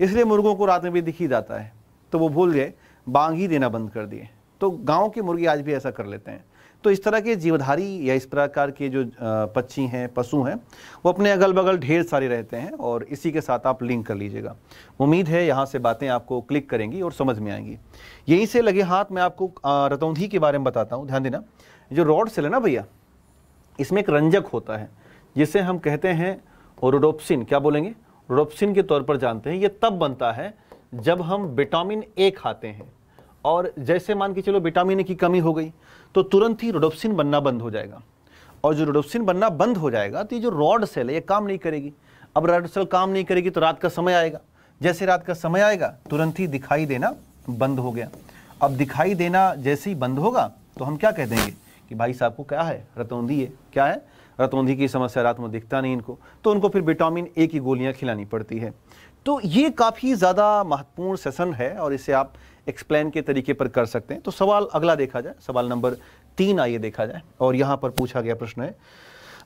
इसलिए मुर्गों को रात में भी दिख ही जाता है, तो वो भूल गए, बांग ही देना बंद कर दिए। तो गांव के मुर्गे आज भी ऐसा कर लेते हैं, तो इस तरह के जीवधारी या इस प्रकार के जो पक्षी हैं, पशु हैं, वो अपने अगल बगल ढेर सारे रहते हैं। और इसी के साथ आप लिंक कर लीजिएगा। उम्मीद है यहाँ से बातें आपको क्लिक करेंगी और समझ में आएंगी। यहीं से लगे हाथ मैं आपको रतौंधी के बारे में बताता हूँ। ध्यान देना, जो रॉड सेल है ना भैया, इसमें एक रंजक होता है जिसे हम कहते हैं रोडोप्सिन। क्या बोलेंगे? रोडोप्सिन के तौर पर जानते हैं। ये तब बनता है जब हम विटामिन ए खाते हैं, और जैसे मान के चलो विटामिन ए की कमी हो गई तो तुरंत ही रोडोप्सिन बनना बंद हो जाएगा। और जो रोडोप्सिन बनना बंद हो जाएगा तो ये जो रॉड सेल है ये काम नहीं करेगी। अब रॉड सेल काम नहीं करेगी तो रात का समय आएगा। जैसे रात का समय आएगा तुरंत ही दिखाई देना बंद हो गया। अब दिखाई देना जैसे ही बंद होगा तो हम क्या कह देंगे कि भाई साहब को क्या है, रतौंधी है। क्या है? रतौंधी की समस्या, रात में दिखता नहीं इनको, तो उनको फिर विटामिन ए की गोलियाँ खिलानी पड़ती है। तो ये काफ़ी ज़्यादा महत्वपूर्ण सेशन है और इसे आप एक्सप्लेन के तरीके पर कर सकते हैं। तो सवाल अगला देखा जाए, सवाल नंबर 3 आइए देखा जाए। और यहाँ पर पूछा गया प्रश्न है,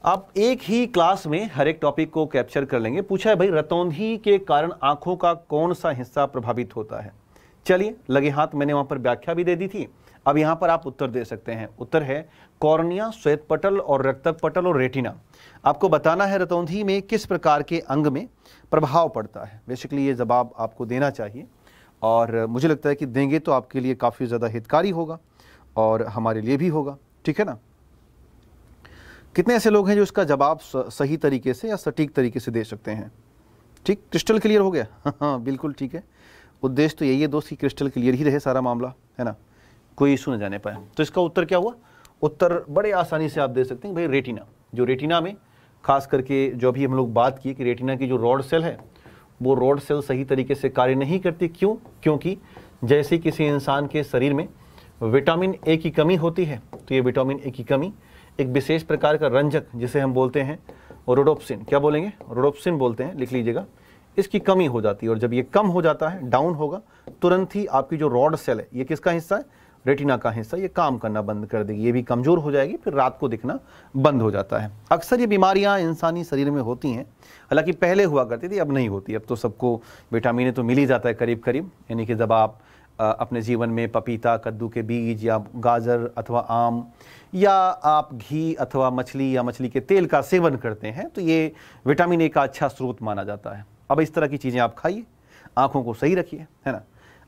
आप एक ही क्लास में हर एक टॉपिक को कैप्चर कर लेंगे। पूछा है भाई रतौंधी के कारण आँखों का कौन सा हिस्सा प्रभावित होता है। चलिए लगे हाथ मैंने वहाँ पर व्याख्या भी दे दी थी, अब यहाँ पर आप उत्तर दे सकते हैं। उत्तर है कॉर्निया, श्वेत पटल और रक्तक पटल और रेटिना। आपको बताना है रतौंधी में किस प्रकार के अंग में प्रभाव पड़ता है। बेसिकली ये जवाब आपको देना चाहिए और मुझे लगता है कि देंगे तो आपके लिए काफ़ी ज़्यादा हितकारी होगा और हमारे लिए भी होगा। ठीक है ना? कितने ऐसे लोग हैं जो इसका जवाब सही तरीके से या सटीक तरीके से दे सकते हैं? ठीक, क्रिस्टल क्लियर हो गया। हाँ, बिल्कुल ठीक है। उद्देश्य तो यही है दोस्त कि क्रिस्टल क्लियर ही रहे सारा मामला, है ना, कोई इशू न जाने पाए। तो इसका उत्तर क्या हुआ? उत्तर बड़े आसानी से आप दे सकते हैं भाई रेटिना। जो रेटिना में खास करके जो अभी हम लोग बात की कि रेटिना की जो रॉड सेल है वो रॉड सेल सही तरीके से कार्य नहीं करती। क्यों? क्योंकि जैसे किसी इंसान के शरीर में विटामिन ए की कमी होती है तो ये विटामिन ए की कमी एक विशेष प्रकार का रंजक जिसे हम बोलते हैं रोडोप्सिन। क्या बोलेंगे? रोडोप्सिन बोलते हैं, लिख लीजिएगा। इसकी कमी हो जाती है और जब ये कम हो जाता है, डाउन होगा, तुरंत ही आपकी जो रॉड सेल है ये किसका हिस्सा है? रेटिना का हिस्सा, ये काम करना बंद कर देगी। ये भी कमज़ोर हो जाएगी, फिर रात को दिखना बंद हो जाता है। अक्सर ये बीमारियां इंसानी शरीर में होती हैं, हालांकि पहले हुआ करती थी, अब नहीं होती। अब तो सबको विटामिन ए तो मिल ही जाता है करीब करीब। यानी कि जब आप अपने जीवन में पपीता, कद्दू के बीज या गाजर अथवा आम या आप घी अथवा मछली या मछली के तेल का सेवन करते हैं तो ये विटामिन ए का अच्छा स्रोत माना जाता है। अब इस तरह की चीज़ें आप खाइए, आँखों को सही रखिए, है ना।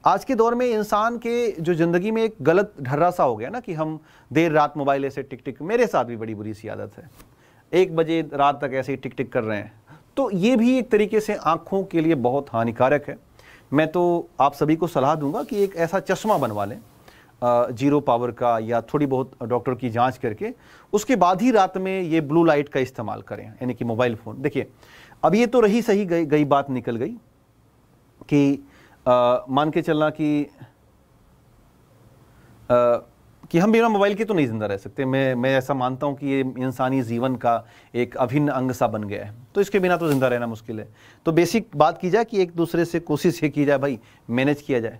आज के दौर में इंसान के जो ज़िंदगी में एक गलत ढर्रा सा हो गया ना कि हम देर रात मोबाइल ऐसे टिक टिक, मेरे साथ भी बड़ी बुरी सी आदत है, 1 बजे रात तक ऐसे ही टिक टिक कर रहे हैं, तो ये भी एक तरीके से आँखों के लिए बहुत हानिकारक है। मैं तो आप सभी को सलाह दूंगा कि एक ऐसा चश्मा बनवा लें 0 पावर का, या थोड़ी बहुत डॉक्टर की जाँच करके उसके बाद ही रात में ये ब्लू लाइट का इस्तेमाल करें, यानी कि मोबाइल फ़ोन। देखिए, अब ये तो रही सही गई बात निकल गई कि मान के चलना कि हम बिना मोबाइल के तो नहीं ज़िंदा रह सकते। मैं ऐसा मानता हूँ कि ये इंसानी जीवन का एक अभिन्न अंग सा बन गया है, तो इसके बिना तो ज़िंदा रहना मुश्किल है। तो बेसिक बात की जाए कि एक दूसरे से कोशिश ये की जाए भाई मैनेज किया जाए,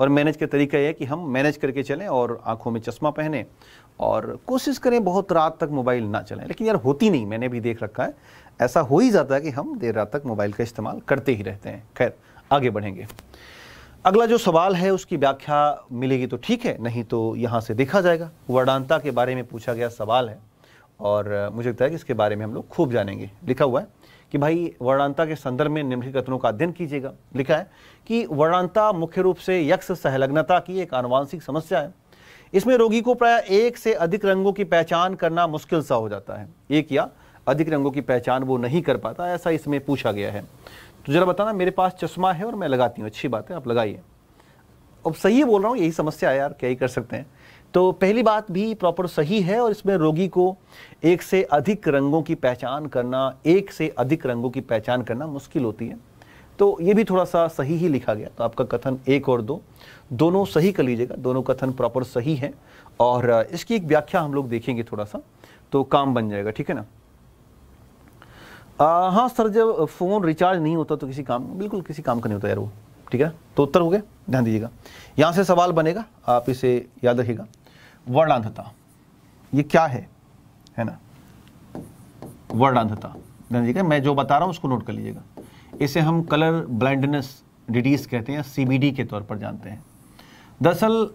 और मैनेज का तरीका यह है कि हम मैनेज करके चलें और आँखों में चश्मा पहने और कोशिश करें बहुत रात तक मोबाइल ना चलाएं। लेकिन यार होती नहीं, मैंने भी देख रखा है, ऐसा हो ही जाता है कि हम देर रात तक मोबाइल का इस्तेमाल करते ही रहते हैं। खैर, आगे बढ़ेंगे। अगला जो सवाल है उसकी व्याख्या मिलेगी तो ठीक है, नहीं तो यहाँ से देखा जाएगा। वर्णांता के बारे में पूछा गया सवाल है और मुझे लगता है कि इसके बारे में हम लोग खूब जानेंगे। लिखा हुआ है कि भाई वर्णांता के संदर्भ में निम्नलिखित कथनों का अध्ययन कीजिएगा। लिखा है कि वर्णांता मुख्य रूप से यक्ष सहलग्नता की एक आनुवांशिक समस्या है। इसमें रोगी को प्राय 1 से अधिक रंगों की पहचान करना मुश्किल सा हो जाता है। 1 या अधिक रंगों की पहचान वो नहीं कर पाता, ऐसा इसमें पूछा गया है। तो जरा बताना, मेरे पास चश्मा है और मैं लगाती हूँ, अच्छी बात है, आप लगाइए। अब सही बोल रहा हूँ, यही समस्या है यार, क्या ही कर सकते हैं। तो पहली बात भी प्रॉपर सही है और इसमें रोगी को 1 से अधिक रंगों की पहचान करना, 1 से अधिक रंगों की पहचान करना मुश्किल होती है, तो ये भी थोड़ा सा सही ही लिखा गया। तो आपका कथन 1 और 2 दोनों सही कर लीजिएगा, दोनों कथन प्रॉपर सही हैं और इसकी एक व्याख्या हम लोग देखेंगे थोड़ा सा, तो काम बन जाएगा। ठीक है ना? हाँ सर, जब फ़ोन रिचार्ज नहीं होता तो किसी काम, बिल्कुल किसी काम का नहीं होता यार वो। ठीक है, तो उत्तर हो गया। ध्यान दीजिएगा, यहाँ से सवाल बनेगा, आप इसे याद रखिएगा। वर्णांधता ये क्या है ना? वर्णांधता, ध्यान दीजिएगा, मैं जो बता रहा हूँ उसको नोट कर लीजिएगा। इसे हम कलर ब्लाइंडनेस डिडीज़ कहते हैं, CBD के तौर पर जानते हैं। दरअसल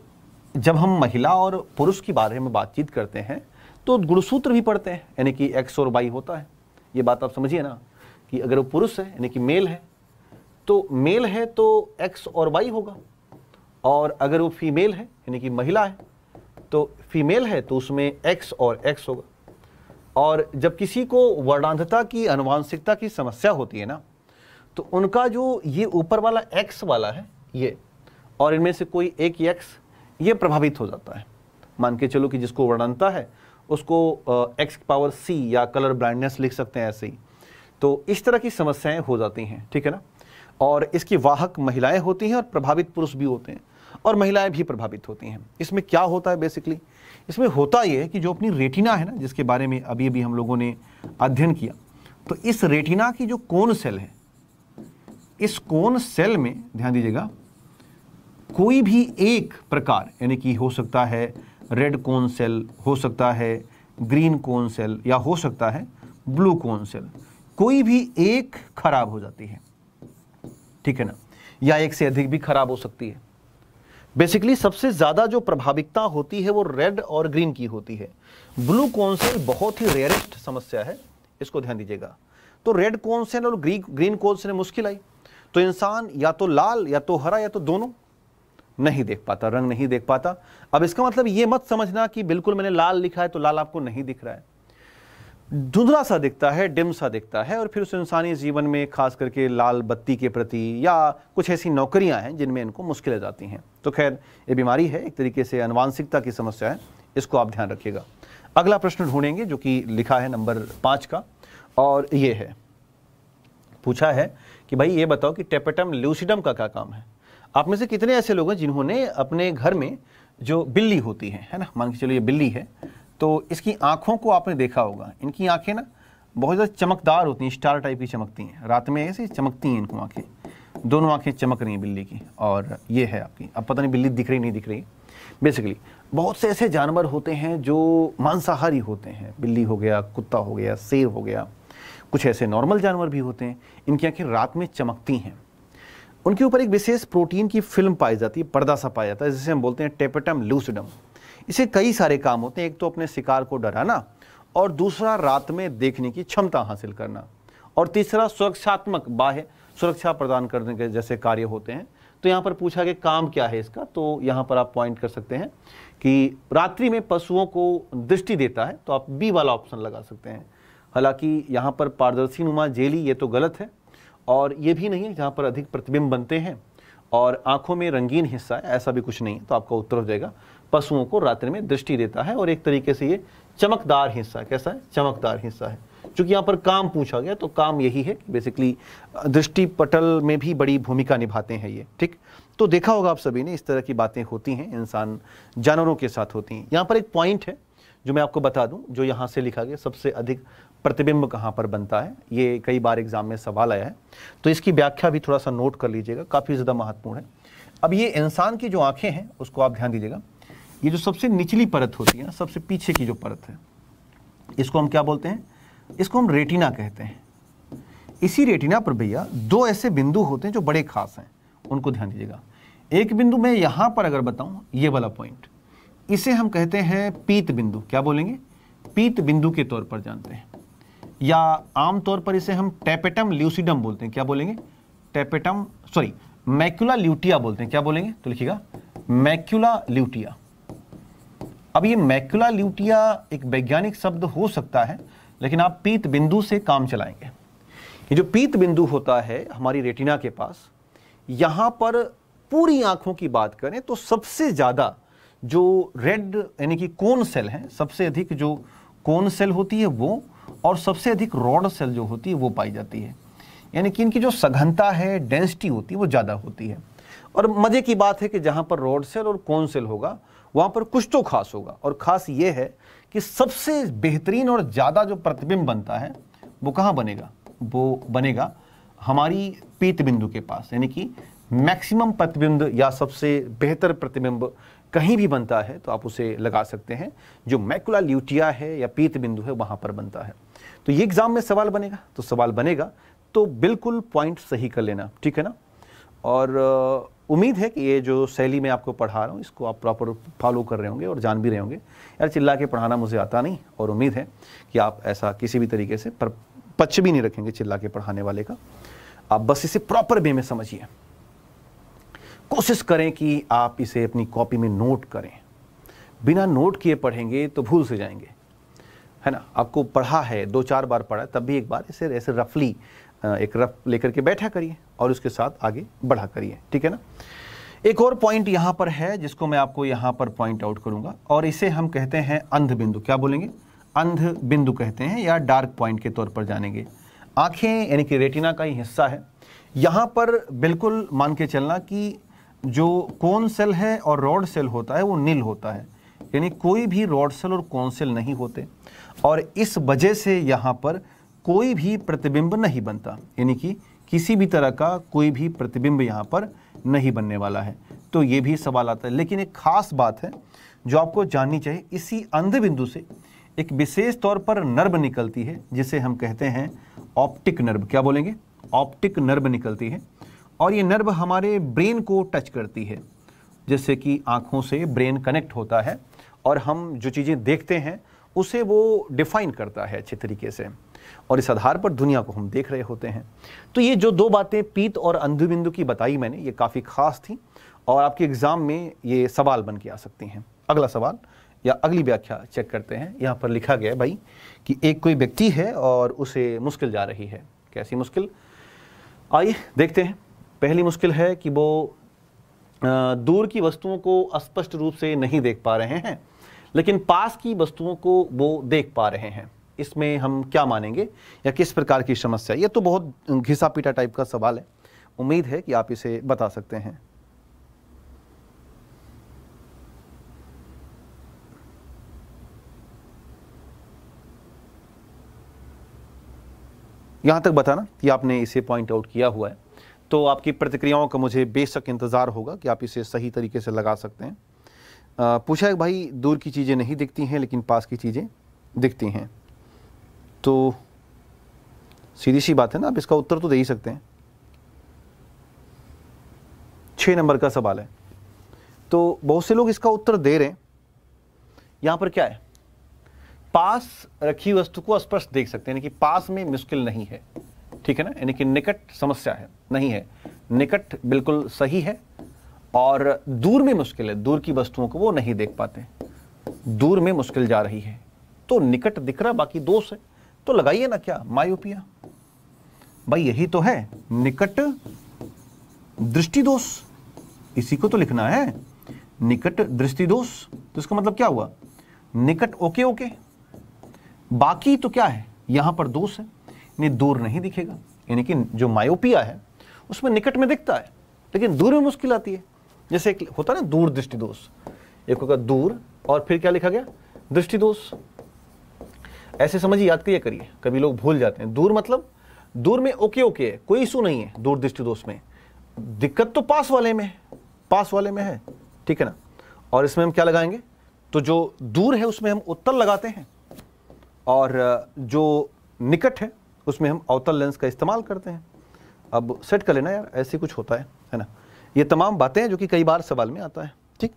जब हम महिला और पुरुष के बारे में बातचीत करते हैं तो गुणसूत्र भी पढ़ते हैं, यानी कि एक्स और वाई होता है। ये बात आप समझिए ना कि अगर वो पुरुष है यानी कि मेल है, तो मेल है तो एक्स और वाई होगा, और अगर वो फीमेल है यानी कि महिला है तो फीमेल है तो उसमें एक्स और एक्स होगा। और जब किसी को वर्णांधता की अनुवांशिकता की समस्या होती है ना, तो उनका जो ये ऊपर वाला एक्स वाला है ये, और इनमें से कोई एक एक्स ये प्रभावित हो जाता है। मान के चलो कि जिसको वर्णांधता है उसको एक्स पावर सी या कलर ब्लाइंडनेस लिख सकते हैं ऐसे ही। तो इस तरह की समस्याएं हो जाती हैं, ठीक है ना। और इसकी वाहक महिलाएं होती हैं और प्रभावित पुरुष भी होते हैं, और महिलाएं भी प्रभावित होती हैं। इसमें क्या होता है बेसिकली, इसमें होता ये है कि जो अपनी रेटिना है ना, जिसके बारे में अभी अभी हम लोगों ने अध्ययन किया, तो इस रेटिना की जो कोन सेल है, इस कोन सेल में ध्यान दीजिएगा कोई भी एक प्रकार, यानी कि हो सकता है रेड कोन सेल, हो सकता है ग्रीन कोन सेल, या हो सकता है ब्लू कोन सेल, कोई भी एक खराब हो जाती है, ठीक है ना, या एक से अधिक भी खराब हो सकती है। बेसिकली सबसे ज़्यादा जो प्रभाविकता होती है वो रेड और ग्रीन की होती है। ब्लू कोन सेल बहुत ही रेयरेस्ट समस्या है, इसको ध्यान दीजिएगा। तो रेड कोन सेल और ग्रीन कोन सेल मुश्किल आई, तो इंसान या तो लाल या तो हरा या तो दोनों नहीं देख पाता, रंग नहीं देख पाता। अब इसका मतलब ये मत समझना कि बिल्कुल मैंने लाल लिखा है तो लाल आपको नहीं दिख रहा है, धुंधला सा दिखता है, डिम सा दिखता है। और फिर उस इंसानी जीवन में खास करके लाल बत्ती के प्रति या कुछ ऐसी नौकरियां हैं जिनमें इनको मुश्किलें जाती हैं। तो खैर ये बीमारी है, एक तरीके से अनुवांशिकता की समस्या है, इसको आप ध्यान रखिएगा। अगला प्रश्न ढूंढेंगे जो कि लिखा है नंबर 5 का, और ये है, पूछा है कि भाई ये बताओ कि टेपेटम ल्यूसिडम का क्या काम है। आप में से कितने ऐसे लोग हैं जिन्होंने अपने घर में जो बिल्ली होती है ना, मान के चलो ये बिल्ली है, तो इसकी आंखों को आपने देखा होगा, इनकी आंखें ना बहुत ज़्यादा चमकदार होती हैं, स्टार टाइप की चमकती हैं, रात में ऐसे चमकती हैं इनको आंखें, दोनों आंखें चमक रही हैं बिल्ली की। और ये है आपकी, अब पता नहीं बिल्ली दिख रही नहीं दिख रही। बेसिकली बहुत से ऐसे जानवर होते हैं जो मांसाहारी होते हैं, बिल्ली हो गया, कुत्ता हो गया, शेर हो गया, कुछ ऐसे नॉर्मल जानवर भी होते हैं, इनकी आंखें रात में चमकती हैं। उनके ऊपर एक विशेष प्रोटीन की फिल्म पाई जाती है, पर्दा सा पाया जाता है, जिसे हम बोलते हैं टेपेटम ल्यूसिडम। इसे कई सारे काम होते हैं, एक तो अपने शिकार को डराना, और दूसरा रात में देखने की क्षमता हासिल करना, और तीसरा सुरक्षात्मक बाह्य सुरक्षा प्रदान करने के जैसे कार्य होते हैं। तो यहाँ पर पूछा कि काम क्या है इसका, तो यहाँ पर आप पॉइंट कर सकते हैं कि रात्रि में पशुओं को दृष्टि देता है, तो आप बी वाला ऑप्शन लगा सकते हैं। हालांकि यहाँ पर पारदर्शी नुमा जेली ये तो गलत है, और ये भी नहीं है जहाँ पर अधिक प्रतिबिंब बनते हैं और आंखों में रंगीन हिस्सा है, ऐसा भी कुछ नहीं है। तो आपका उत्तर हो जाएगा पशुओं को रात्रि में दृष्टि देता है, और एक तरीके से ये चमकदार हिस्सा, कैसा है, चमकदार हिस्सा है। चूँकि यहाँ पर काम पूछा गया तो काम यही है कि बेसिकली दृष्टि पटल में भी बड़ी भूमिका निभाते हैं ये, ठीक। तो देखा होगा आप सभी ने, इस तरह की बातें होती हैं इंसान जानवरों के साथ होती हैं। यहाँ पर एक पॉइंट है जो मैं आपको बता दूं, जो यहाँ से लिखा गया सबसे अधिक प्रतिबिंब कहाँ पर बनता है, ये कई बार एग्जाम में सवाल आया है, तो इसकी व्याख्या भी थोड़ा सा नोट कर लीजिएगा, काफ़ी ज़्यादा महत्वपूर्ण है। अब ये इंसान की जो आंखें हैं उसको आप ध्यान दीजिएगा, ये जो सबसे निचली परत होती है ना, सबसे पीछे की जो परत है, इसको हम क्या बोलते हैं, इसको हम रेटिना कहते हैं। इसी रेटिना पर भैया दो ऐसे बिंदु होते हैं जो बड़े खास हैं, उनको ध्यान दीजिएगा। एक बिंदु मैं यहाँ पर अगर बताऊँ, ये वाला पॉइंट, इसे हम कहते हैं पीत बिंदु, क्या बोलेंगे, पीत बिंदु के तौर पर जानते हैं, या आमतौर पर इसे हम टेपेटम ल्यूसिडम बोलते हैं, क्या बोलेंगे, टेपेटम सॉरी मैक्यूला ल्यूटिया बोलते हैं, क्या बोलेंगे, तो लिखिएगा मैक्यूला ल्यूटिया। अब ये मैक्यूला ल्यूटिया एक वैज्ञानिक शब्द हो सकता है, लेकिन आप पीत बिंदु से काम चलाएंगे। ये जो पीत बिंदु होता है हमारी रेटिना के पास, यहाँ पर पूरी आँखों की बात करें तो सबसे ज़्यादा जो रेड यानी कि कोन सेल है, सबसे अधिक जो कोन सेल होती है वो, और सबसे अधिक रॉड सेल जो होती है वो पाई जाती है। यानी कि इनकी जो सघनता है, डेंसिटी होती है वो ज़्यादा होती है। और मज़े की बात है कि जहाँ पर रॉड सेल और कोन सेल होगा वहाँ पर कुछ तो खास होगा, और ख़ास ये है कि सबसे बेहतरीन और ज़्यादा जो प्रतिबिंब बनता है वो कहाँ बनेगा, वो बनेगा हमारी पीत बिंदु के पास। यानी कि मैक्सिमम प्रतिबिंब या सबसे बेहतर प्रतिबिंब कहीं भी बनता है तो आप उसे लगा सकते हैं, जो मैक्यूला ल्यूटिया है या पीत बिंदु है वहाँ पर बनता है। तो ये एग्ज़ाम में सवाल बनेगा, तो बिल्कुल पॉइंट सही कर लेना, ठीक है ना। और उम्मीद है कि ये जो शैली में आपको पढ़ा रहा हूँ इसको आप प्रॉपर फॉलो कर रहे होंगे और जान भी रहे होंगे। यार चिल्ला के पढ़ाना मुझे आता नहीं और उम्मीद है कि आप ऐसा किसी भी तरीके से पर पक्ष भी नहीं रखेंगे चिल्ला के पढ़ाने वाले का। आप बस इसे प्रॉपर वे में समझिए, कोशिश करें कि आप इसे अपनी कॉपी में नोट करें। बिना नोट किए पढ़ेंगे तो भूल से जाएंगे, है ना। आपको पढ़ा है, दो चार बार पढ़ा, तब भी एक बार इसे ऐसे रफली एक रफ लेकर के बैठा करिए और उसके साथ आगे बढ़ा करिए, ठीक है ना। एक और पॉइंट यहाँ पर है जिसको मैं आपको यहाँ पर पॉइंट आउट करूँगा और इसे हम कहते हैं अंध बिंदु। क्या बोलेंगे? अंध बिंदु कहते हैं या डार्क पॉइंट के तौर पर जानेंगे। आँखें यानी कि रेटिना का ही हिस्सा है। यहाँ पर बिल्कुल मान के चलना कि जो कोन सेल है और रॉड सेल होता है वो नील होता है, यानी कोई भी रॉड सेल और कोन सेल नहीं होते और इस वजह से यहाँ पर कोई भी प्रतिबिंब नहीं बनता, यानी कि किसी भी तरह का कोई भी प्रतिबिंब यहाँ पर नहीं बनने वाला है। तो ये भी सवाल आता है। लेकिन एक ख़ास बात है जो आपको जाननी चाहिए, इसी अंधबिंदु से एक विशेष तौर पर नर्व निकलती है जिसे हम कहते हैं ऑप्टिक नर्व। क्या बोलेंगे? ऑप्टिक नर्व निकलती है और ये नर्व हमारे ब्रेन को टच करती है, जैसे कि आँखों से ब्रेन कनेक्ट होता है और हम जो चीज़ें देखते हैं उसे वो डिफाइन करता है अच्छे तरीके से और इस आधार पर दुनिया को हम देख रहे होते हैं। तो ये जो दो बातें पीत और अंधबिंदु की बताई मैंने, ये काफ़ी खास थी और आपके एग्ज़ाम में ये सवाल बन के आ सकती हैं। अगला सवाल या अगली व्याख्या चेक करते हैं। यहाँ पर लिखा गया है भाई कि एक कोई व्यक्ति है और उसे मुश्किल जा रही है। कैसी मुश्किल? आइए देखते हैं। पहली मुश्किल है कि वो दूर की वस्तुओं को स्पष्ट रूप से नहीं देख पा रहे हैं लेकिन पास की वस्तुओं को वो देख पा रहे हैं। इसमें हम क्या मानेंगे या किस प्रकार की समस्या? ये तो बहुत घिसा पीटा टाइप का सवाल है, उम्मीद है कि आप इसे बता सकते हैं। यहाँ तक बताना कि आपने इसे पॉइंट आउट किया हुआ है, तो आपकी प्रतिक्रियाओं का मुझे बेशक इंतज़ार होगा कि आप इसे सही तरीके से लगा सकते हैं। पूछा है भाई दूर की चीज़ें नहीं दिखती हैं लेकिन पास की चीज़ें दिखती हैं, तो सीधी सी बात है ना, आप इसका उत्तर तो दे ही सकते हैं। 6 नंबर का सवाल है, तो बहुत से लोग इसका उत्तर दे रहे हैं। यहाँ पर क्या है? पास रखी वस्तु को स्पष्ट देख सकते हैं, यानी कि पास में मुश्किल नहीं है, ठीक है ना। यानी कि निकट समस्या है नहीं है, निकट बिल्कुल सही है और दूर में मुश्किल है, दूर की वस्तुओं को वो नहीं देख पाते, दूर में मुश्किल जा रही है। तो निकट दिख रहा, बाकी दोष है, तो लगाइए ना क्या, मायोपिया। भाई यही तो है, निकट दृष्टि दोष, इसी को तो लिखना है, निकट दृष्टि दोष। तो इसका मतलब क्या हुआ? निकट ओके ओके, बाकी तो क्या है, यहाँ पर दोष है, यानी दूर नहीं दिखेगा। यानी कि जो मायोपिया है उसमें निकट में दिखता है लेकिन दूर में मुश्किल आती है। जैसे एक होता है ना दूर दृष्टि दोष, एक होगा दूर और फिर क्या लिखा गया, दृष्टि दोष। ऐसे समझिए, याद किया करिए, कभी लोग भूल जाते हैं। दूर मतलब दूर में ओके ओके है, कोई इशू नहीं है दूर दृष्टि दोष में, दिक्कत तो पास वाले में है, पास वाले में है, ठीक है ना। और इसमें हम क्या लगाएंगे, तो जो दूर है उसमें हम उत्तल लगाते हैं और जो निकट है उसमें हम अवतल लेंस का इस्तेमाल करते हैं। अब सेट कर लेना यार, ऐसे कुछ होता है ना। ये तमाम बातें हैं जो कि कई बार सवाल में आता है, ठीक।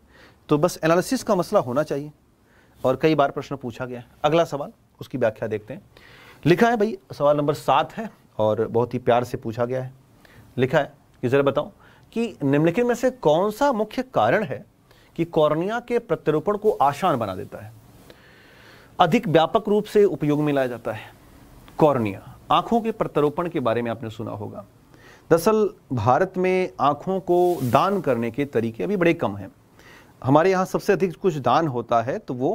तो बस एनालिसिस का मसला होना चाहिए और कई बार प्रश्न पूछा गया है। अगला सवाल, उसकी व्याख्या देखते हैं। लिखा है भाई सवाल नंबर 7 है और बहुत ही प्यार से पूछा गया है। लिखा है कि ज़रा बताओ कि निम्नलिखित में से कौन सा मुख्य कारण है कि कॉर्निया के प्रत्यारोपण को आसान बना देता है? अधिक व्यापक रूप से उपयोग में लाया जाता है कॉर्निया, आँखों के प्रत्यारोपण के बारे में आपने सुना होगा। दरअसल भारत में आँखों को दान करने के तरीके अभी बड़े कम हैं। हमारे यहाँ सबसे अधिक कुछ दान होता है तो वो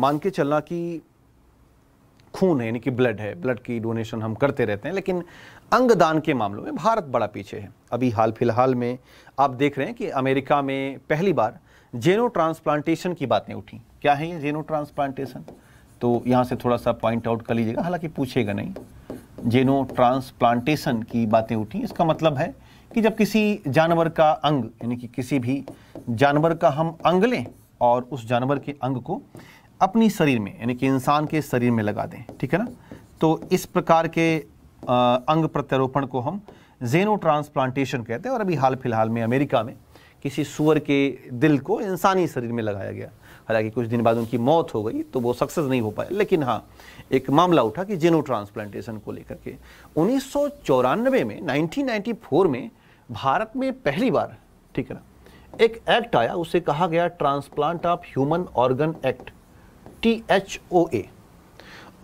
मान के चलना कि खून है, यानी कि ब्लड है, ब्लड की डोनेशन हम करते रहते हैं, लेकिन अंग दान के मामलों में भारत बड़ा पीछे है। अभी हाल फिलहाल में आप देख रहे हैं कि अमेरिका में पहली बार जेनो ट्रांसप्लांटेशन की बातें उठी। क्या है ये जेनो ट्रांसप्लांटेशन? तो यहाँ से थोड़ा सा पॉइंट आउट कर लीजिएगा, हालाँकि पूछेगा नहीं। जेनो ट्रांसप्लांटेशन की बातें उठी, इसका मतलब है कि जब किसी जानवर का अंग, यानी कि किसी भी जानवर का हम अंग लें और उस जानवर के अंग को अपनी शरीर में, यानी कि इंसान के शरीर में लगा दें, ठीक है ना। तो इस प्रकार के अंग प्रत्यारोपण को हम जेनो ट्रांसप्लांटेशन कहते हैं, और अभी हाल फिलहाल में अमेरिका में किसी सूअर के दिल को इंसानी शरीर में लगाया गया। हालांकि कुछ दिन बाद उनकी मौत हो गई तो वो सक्सेस नहीं हो पाया, लेकिन हाँ एक मामला उठा कि जेनो ट्रांसप्लांटेशन को लेकर के। 1994 में 1994 में भारत में पहली बार, ठीक है ना, एक एक्ट आया, उसे कहा गया transplant of human organ act, THOA।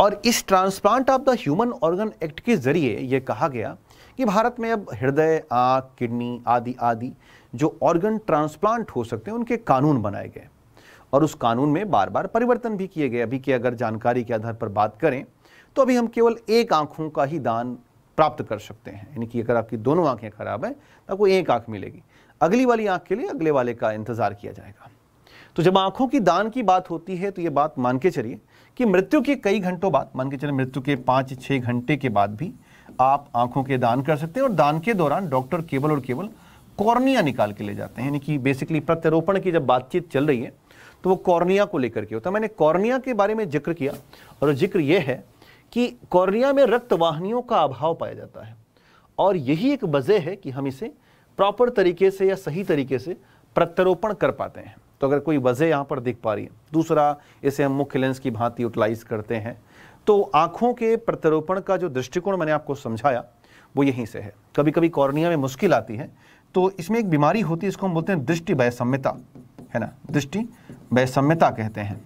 और इस transplant of the human organ act के जरिए यह कहा गया कि भारत में अब हृदय, आँख, किडनी आदि आदि जो ऑर्गन ट्रांसप्लांट हो सकते हैं उनके कानून बनाए गए, और उस कानून में बार बार परिवर्तन भी किए गए। अभी की अगर जानकारी के आधार पर बात करें तो अभी हम केवल एक आँखों का ही दान प्राप्त कर सकते हैं, यानी कि अगर आपकी दोनों आँखें खराब हैं तो आपको एक आँख मिलेगी, अगली वाली आँख के लिए अगले वाले का इंतजार किया जाएगा। तो जब आँखों की दान की बात होती है तो ये बात मान के चलिए कि मृत्यु के कई घंटों बाद, मान के चलिए मृत्यु के 5-6 घंटे के बाद भी आप आँखों के दान कर सकते हैं। और दान के दौरान डॉक्टर केवल और केवल कॉर्निया निकाल के ले जाते हैं, यानी कि बेसिकली प्रत्यारोपण की जब बातचीत चल रही है तो वो कॉर्निया को लेकर के होता है। मैंने कॉर्निया के बारे में जिक्र किया, और जिक्र ये है कि कॉर्निया में रक्तवाहिनियों का अभाव पाया जाता है, और यही एक वजह है कि हम इसे प्रॉपर तरीके से या सही तरीके से प्रत्यारोपण कर पाते हैं। तो अगर कोई वजह यहाँ पर दिख पा रही है, दूसरा इसे हम मुख्य लेंस की भांति यूटिलाइज करते हैं। तो आँखों के प्रत्यारोपण का जो दृष्टिकोण मैंने आपको समझाया वो यहीं से है। कभी कभी कॉर्निया में मुश्किल आती है तो इसमें एक बीमारी होती है, इसको हम बोलते हैं दृष्टि वैषम्यता, है ना, दृष्टि वैषम्यता कहते हैं,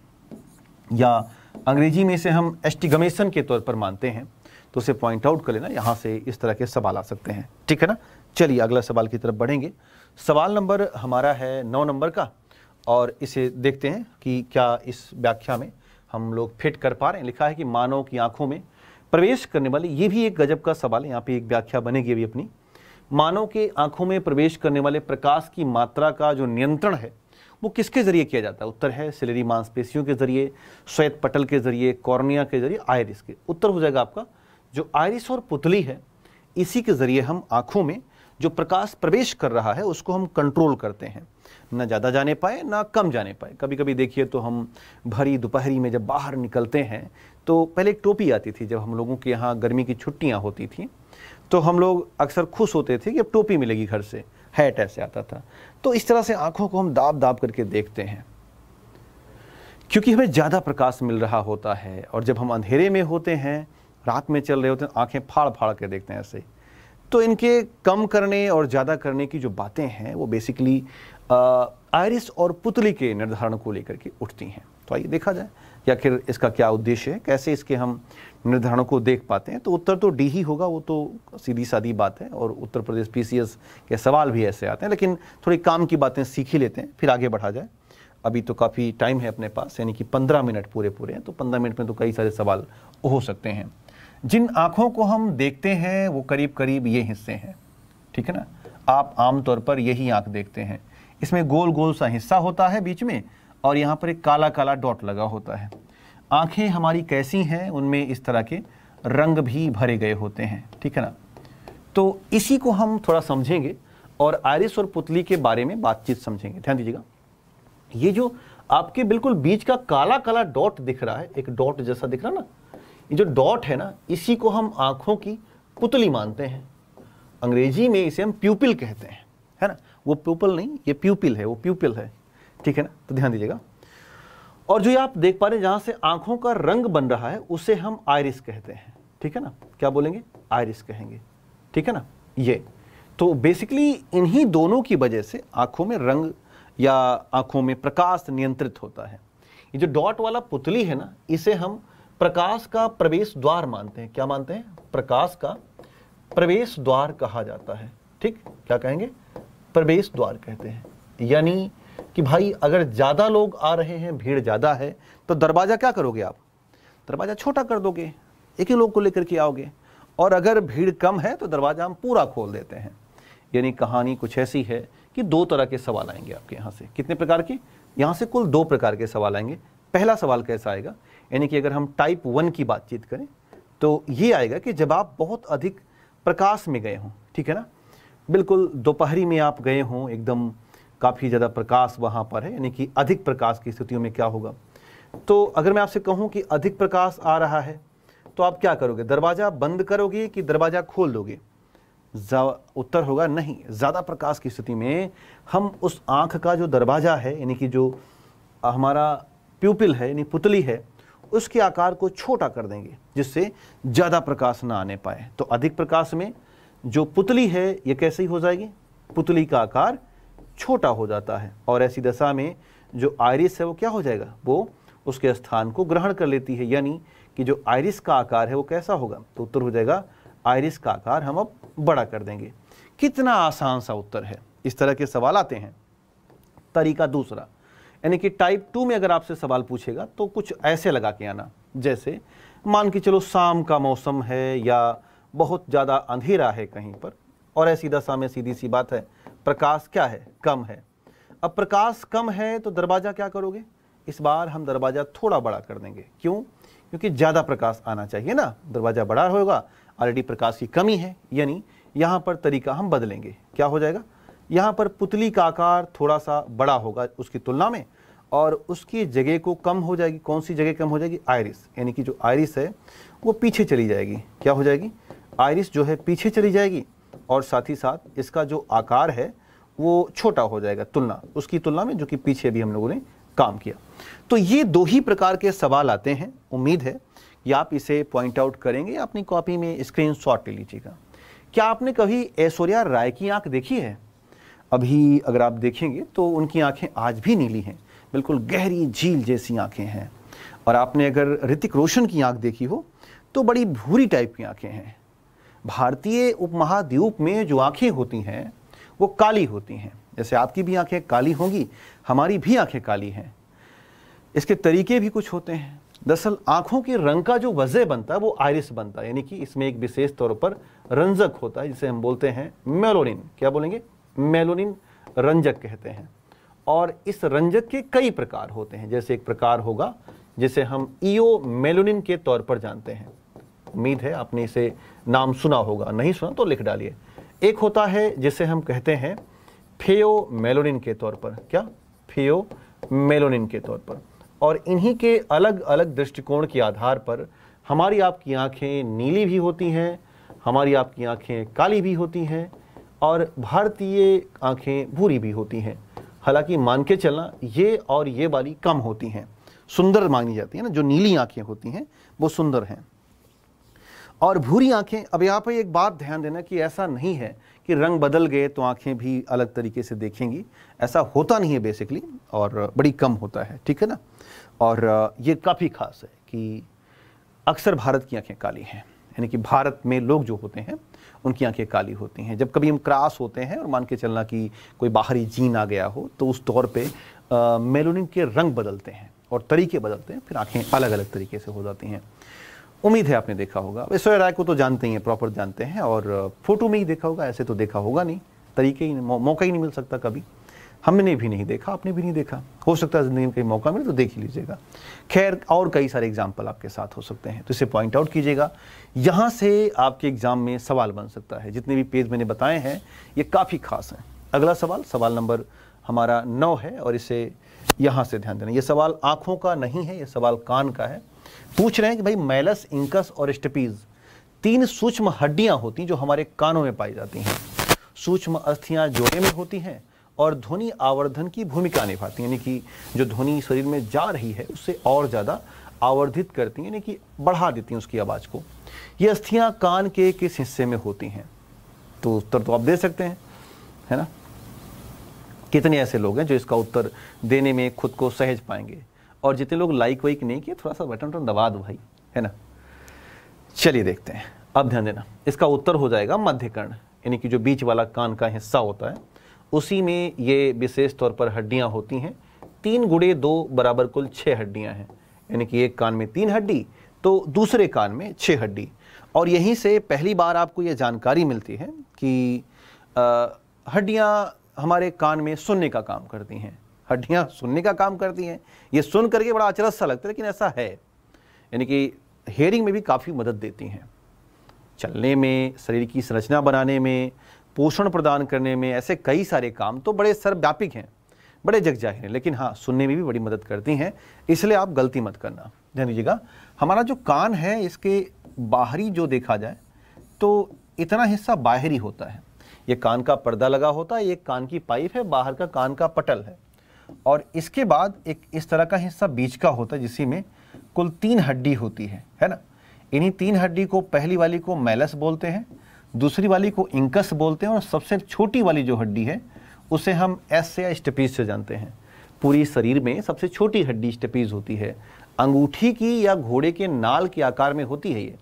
या अंग्रेजी में इसे हम एस्टिगमेशन के तौर पर मानते हैं। तो उसे पॉइंट आउट कर लेना, यहाँ से इस तरह के सवाल आ सकते हैं, ठीक है ना। चलिए अगला सवाल की तरफ बढ़ेंगे। सवाल नंबर हमारा है 9 नंबर का, और इसे देखते हैं कि क्या इस व्याख्या में हम लोग फिट कर पा रहे हैं। लिखा है कि मानव की आंखों में प्रवेश करने वाले, ये भी एक गजब का सवाल है, यहाँ पे एक व्याख्या बनेगी अभी अपनी। मानव के आंखों में प्रवेश करने वाले प्रकाश की मात्रा का जो नियंत्रण है वो किसके जरिए किया जाता है? उत्तर है सिलेरी मांसपेशियों के जरिए, श्वेत पटल के जरिए, कॉर्निया के जरिए, आयरिस के। उत्तर हो जाएगा आपका जो आयरिस और पुतली है, इसी के जरिए हम आँखों में जो प्रकाश प्रवेश कर रहा है उसको हम कंट्रोल करते हैं, ना ज़्यादा जाने पाए ना कम जाने पाए। कभी कभी देखिए तो हम भरी दोपहरी में जब बाहर निकलते हैं तो पहले एक टोपी आती थी, जब हम लोगों के यहाँ गर्मी की छुट्टियाँ होती थी तो हम लोग अक्सर खुश होते थे कि अब टोपी मिलेगी घर से, हैट ऐसे आता था। तो इस तरह से आँखों को हम दाब दाब करके देखते हैं क्योंकि हमें ज़्यादा प्रकाश मिल रहा होता है। और जब हम अंधेरे में होते हैं, रात में चल रहे होते हैं, आँखें फाड़ फाड़ के देखते हैं ऐसे। तो इनके कम करने और ज़्यादा करने की जो बातें हैं वो बेसिकली आयरिस और पुतली के निर्धारण को लेकर के उठती हैं। तो आइए देखा जाए कि आखिर इसका क्या उद्देश्य है, कैसे इसके हम निर्धारणों को देख पाते हैं। तो उत्तर तो डी ही होगा, वो तो सीधी सादी बात है, और उत्तर प्रदेश PCS के सवाल भी ऐसे आते हैं, लेकिन थोड़ी काम की बातें सीख ही लेते हैं फिर आगे बढ़ा जाए। अभी तो काफ़ी टाइम है अपने पास, यानी कि 15 मिनट पूरे हैं, तो 15 मिनट में तो कई सारे सवाल हो सकते हैं। जिन आँखों को हम देखते हैं वो करीब करीब ये हिस्से हैं, ठीक है ना। आप आमतौर पर यही आँख देखते हैं, इसमें गोल गोल सा हिस्सा होता है बीच में, और यहाँ पर एक काला काला डॉट लगा होता है। आँखें हमारी कैसी हैं, उनमें इस तरह के रंग भी भरे गए होते हैं, ठीक है ना। तो इसी को हम थोड़ा समझेंगे और आयरिस और पुतली के बारे में बातचीत समझेंगे। ध्यान दीजिएगा, ये जो आपके बिल्कुल बीच का काला काला डॉट दिख रहा है, एक डॉट जैसा दिख रहा है ना, ये जो डॉट है ना, इसी को हम आँखों की पुतली मानते हैं। अंग्रेजी में इसे हम प्यूपिल कहते हैं, है ना। वो प्यूपिल नहीं, ये प्यूपिल है, वो प्यूपिल है, ठीक है ना। तो ध्यान दीजिएगा, और जो ये आप देख पा रहे हैं जहाँ से आँखों का रंग बन रहा है उसे हम आयरिस कहते हैं, ठीक है ना। क्या बोलेंगे? आयरिस कहेंगे, ठीक है ना। ये तो बेसिकली इन्हीं दोनों की वजह से आँखों में रंग या आँखों में प्रकाश नियंत्रित होता है। ये जो डॉट वाला पुतली है ना, इसे हम प्रकाश का प्रवेश द्वार मानते हैं। क्या मानते हैं? प्रकाश का प्रवेश द्वार कहा जाता है, ठीक। क्या कहेंगे? प्रवेश द्वार कहते हैं। यानी कि भाई अगर ज़्यादा लोग आ रहे हैं, भीड़ ज़्यादा है, तो दरवाज़ा क्या करोगे आप? दरवाज़ा छोटा कर दोगे, एक ही लोग को लेकर के आओगे। और अगर भीड़ कम है तो दरवाज़ा हम पूरा खोल देते हैं। यानी कहानी कुछ ऐसी है कि 2 तरह के सवाल आएंगे आपके यहाँ से। कितने प्रकार के? यहाँ से कुल 2 प्रकार के सवाल आएंगे। पहला सवाल कैसा आएगा, यानी कि अगर हम टाइप 1 की बातचीत करें तो ये आएगा कि जब आप बहुत अधिक प्रकाश में गए हों, ठीक है ना, बिल्कुल दोपहरी में आप गए हों, एकदम काफ़ी ज़्यादा प्रकाश वहाँ पर है, यानी कि अधिक प्रकाश की स्थितियों में क्या होगा। तो अगर मैं आपसे कहूँ कि अधिक प्रकाश आ रहा है तो आप क्या करोगे? दरवाज़ा बंद करोगे कि दरवाज़ा खोल दोगे? उत्तर होगा नहीं, ज़्यादा प्रकाश की स्थिति में हम उस आँख का जो दरवाज़ा है यानी कि जो हमारा प्यूपिल है यानी पुतली है उसके आकार को छोटा कर देंगे जिससे ज़्यादा प्रकाश ना आने पाए। तो अधिक प्रकाश में जो पुतली है ये कैसी हो जाएगी, पुतली का आकार छोटा हो जाता है और ऐसी दशा में जो आयरिस है वो क्या हो जाएगा, वो उसके स्थान को ग्रहण कर लेती है यानी कि जो आयरिस का आकार है वो कैसा होगा, तो उत्तर हो जाएगा आयरिस का आकार हम अब बड़ा कर देंगे। कितना आसान सा उत्तर है, इस तरह के सवाल आते हैं। तरीका दूसरा यानी कि टाइप 2 में अगर आपसे सवाल पूछेगा तो कुछ ऐसे लगा के आना, जैसे मान के चलो शाम का मौसम है या बहुत ज़्यादा अंधेरा है कहीं पर और ऐसी दशा में सीधी सी बात है प्रकाश क्या है, कम है। अब प्रकाश कम है तो दरवाज़ा क्या करोगे, इस बार हम दरवाज़ा थोड़ा बड़ा कर देंगे। क्यों, क्योंकि ज़्यादा प्रकाश आना चाहिए ना, दरवाज़ा बड़ा होगा, ऑलरेडी प्रकाश की कमी है यानी यहाँ पर तरीका हम बदलेंगे। क्या हो जाएगा, यहाँ पर पुतली का आकार थोड़ा सा बड़ा होगा उसकी तुलना में और उसकी जगह को कम हो जाएगी। कौन सी जगह कम हो जाएगी, आयरिस, यानी कि जो आयरिस है वो पीछे चली जाएगी। क्या हो जाएगी, आयरिस जो है पीछे चली जाएगी और साथ ही साथ इसका जो आकार है वो छोटा हो जाएगा तुलना उसकी तुलना में, जो कि पीछे भी हम लोगों ने काम किया। तो ये दो ही प्रकार के सवाल आते हैं। उम्मीद है कि आप इसे पॉइंट आउट करेंगे या अपनी कॉपी में स्क्रीनशॉट ले लीजिएगा। क्या आपने कभी ऐश्वर्या राय की आँख देखी है? अभी अगर आप देखेंगे तो उनकी आंखें आज भी नीली हैं, बिल्कुल गहरी झील जैसी आंखें हैं। और आपने अगर ऋतिक रोशन की आंख देखी हो तो बड़ी भूरी टाइप की आंखें हैं। भारतीय उपमहाद्वीप में जो आंखें होती हैं वो काली होती हैं, जैसे आपकी भी आंखें काली होंगी, हमारी भी आंखें काली हैं। इसके तरीके भी कुछ होते हैं। दरअसल आंखों के रंग का जो वजह बनता है वो आयरिस बनता है, यानी कि इसमें एक विशेष तौर पर रंजक होता है जिसे हम बोलते हैं मेलोनिन। क्या बोलेंगे, मेलोनिन रंजक कहते हैं। और इस रंजक के कई प्रकार होते हैं, जैसे एक प्रकार होगा जिसे हम ईओ मेलोनिन के तौर पर जानते हैं। उम्मीद है आपने इसे नाम सुना होगा, नहीं सुना तो लिख डालिए। एक होता है जिसे हम कहते हैं फेयो मेलोनिन के तौर पर। क्या, फेयो मेलोनिन के तौर पर। और इन्हीं के अलग अलग दृष्टिकोण के आधार पर हमारी आपकी आँखें नीली भी होती हैं, हमारी आपकी आँखें काली भी होती हैं और भारतीय आंखें भूरी भी होती हैं। हालांकि मान के चलना ये और ये वाली कम होती हैं, सुंदर मानी जाती है ना, जो नीली आंखें होती हैं वो सुंदर हैं और भूरी आंखें। अब यहाँ पर एक बात ध्यान देना कि ऐसा नहीं है कि रंग बदल गए तो आंखें भी अलग तरीके से देखेंगी, ऐसा होता नहीं है बेसिकली और बड़ी कम होता है, ठीक है ना। और ये काफ़ी खास है कि अक्सर भारत की आँखें काली हैं, यानी कि भारत में लोग जो होते हैं उनकी आंखें काली होती हैं। जब कभी हम क्रॉस होते हैं और मान के चलना कि कोई बाहरी जीन आ गया हो तो उस दौर पे मेलोनिन के रंग बदलते हैं और तरीके बदलते हैं, फिर आंखें अलग अलग तरीके से हो जाती हैं। उम्मीद है आपने देखा होगा। ऐश्वर्या राय को तो जानते ही हैं, प्रॉपर जानते हैं और फोटो में ही देखा होगा, ऐसे तो देखा होगा नहीं, तरीके ही मौका ही नहीं मिल सकता कभी। हमने भी नहीं देखा, आपने भी नहीं देखा, हो सकता है ज़िंदगी में कहीं मौका मिले तो देख ही लीजिएगा। खैर और कई सारे एग्जाम्पल आपके साथ हो सकते हैं तो इसे पॉइंट आउट कीजिएगा, यहाँ से आपके एग्जाम में सवाल बन सकता है। जितने भी पेज मैंने बताए हैं ये काफ़ी खास हैं। अगला सवाल, सवाल नंबर हमारा 9 है और इसे यहाँ से ध्यान देना। ये सवाल आँखों का नहीं है, ये सवाल कान का है। पूछ रहे हैं कि भाई मैलस, इंकस और स्टपीज़ 3 सूक्ष्म हड्डियाँ होती हैं जो हमारे कानों में पाई जाती हैं। सूक्ष्म अस्थियाँ जोड़े में होती हैं और ध्वनि आवर्धन की भूमिका निभाती है, यानी कि जो ध्वनि शरीर में जा रही है उससे और ज़्यादा आवर्धित करती हैं, यानी कि बढ़ा देती हैं उसकी आवाज़ को। ये अस्थियाँ कान के किस हिस्से में होती हैं? तो उत्तर तो आप दे सकते हैं, है ना। कितने ऐसे लोग हैं जो इसका उत्तर देने में खुद को सहज पाएंगे, और जितने लोग लाइक वाइक नहीं किए थोड़ा सा बटन दबा दो भाई, है ना। चलिए देखते हैं, अब ध्यान देना। इसका उत्तर हो जाएगा मध्य कर्ण, यानी कि जो बीच वाला कान का हिस्सा होता है उसी में ये विशेष तौर पर हड्डियाँ होती हैं। 3 × 2 = कुल 6 हड्डियाँ हैं, यानी कि एक कान में 3 हड्डी तो दूसरे कान में 6 हड्डी। और यहीं से पहली बार आपको ये जानकारी मिलती है कि हड्डियाँ हमारे कान में सुनने का काम करती हैं। हड्डियाँ सुनने का काम करती हैं, ये सुन करके बड़ा अचरज सा लगता है लेकिन ऐसा है, यानी कि हेयरिंग में भी काफ़ी मदद देती हैं, चलने में, शरीर की संरचना बनाने में, पोषण प्रदान करने में, ऐसे कई सारे काम तो बड़े सर्वव्यापक हैं, बड़े जगजाहिर हैं, लेकिन हाँ सुनने में भी बड़ी मदद करती हैं। इसलिए आप गलती मत करना, ध्यान दीजिएगा। हमारा जो कान है इसके बाहरी जो देखा जाए तो इतना हिस्सा बाहरी होता है, ये कान का पर्दा लगा होता है, ये कान की पाइप है, बाहर का कान का पटल है, और इसके बाद एक इस तरह का हिस्सा बीच का होता है जिसमें कुल 3 हड्डी होती है ना। इन्हीं 3 हड्डी को, पहली वाली को मैलस बोलते हैं, दूसरी वाली को इंकस बोलते हैं, और सबसे छोटी वाली जो हड्डी है उसे हम एस या स्टेपीज से जानते हैं। पूरी शरीर में सबसे छोटी हड्डी स्टेपीज होती है, अंगूठी की या घोड़े के नाल के आकार में होती है। ये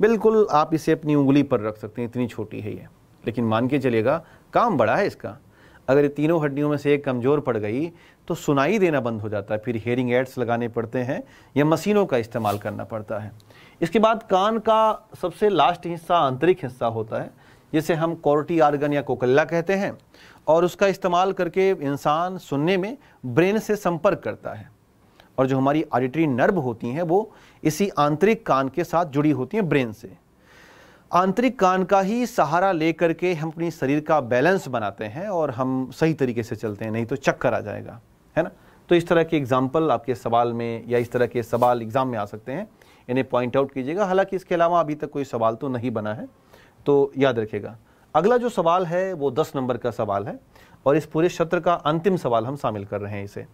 बिल्कुल आप इसे अपनी उंगली पर रख सकते हैं, इतनी छोटी है ये, लेकिन मान के चलिएगा काम बड़ा है इसका। अगर ये तीनों हड्डियों में से एक कमज़ोर पड़ गई तो सुनाई देना बंद हो जाता है, फिर हेयरिंग एड्स लगाने पड़ते हैं या मशीनों का इस्तेमाल करना पड़ता है। इसके बाद कान का सबसे लास्ट हिस्सा आंतरिक हिस्सा होता है जिसे हम कोर्टी आर्गन या कोकल्ला कहते हैं, और उसका इस्तेमाल करके इंसान सुनने में ब्रेन से संपर्क करता है। और जो हमारी ऑडिटरी नर्व होती हैं वो इसी आंतरिक कान के साथ जुड़ी होती हैं ब्रेन से। आंतरिक कान का ही सहारा ले करके हम अपनी शरीर का बैलेंस बनाते हैं और हम सही तरीके से चलते हैं, नहीं तो चक्कर आ जाएगा, है ना। तो इस तरह के एग्जाम्पल आपके सवाल में या इस तरह के सवाल एग्ज़ाम में आ सकते हैं, इन्हें पॉइंट आउट कीजिएगा। हालांकि इसके अलावा अभी तक कोई सवाल तो नहीं बना है, तो याद रखिएगा। अगला जो सवाल है वो 10 नंबर का सवाल है और इस पूरे सत्र का अंतिम सवाल हम शामिल कर रहे हैं इसे।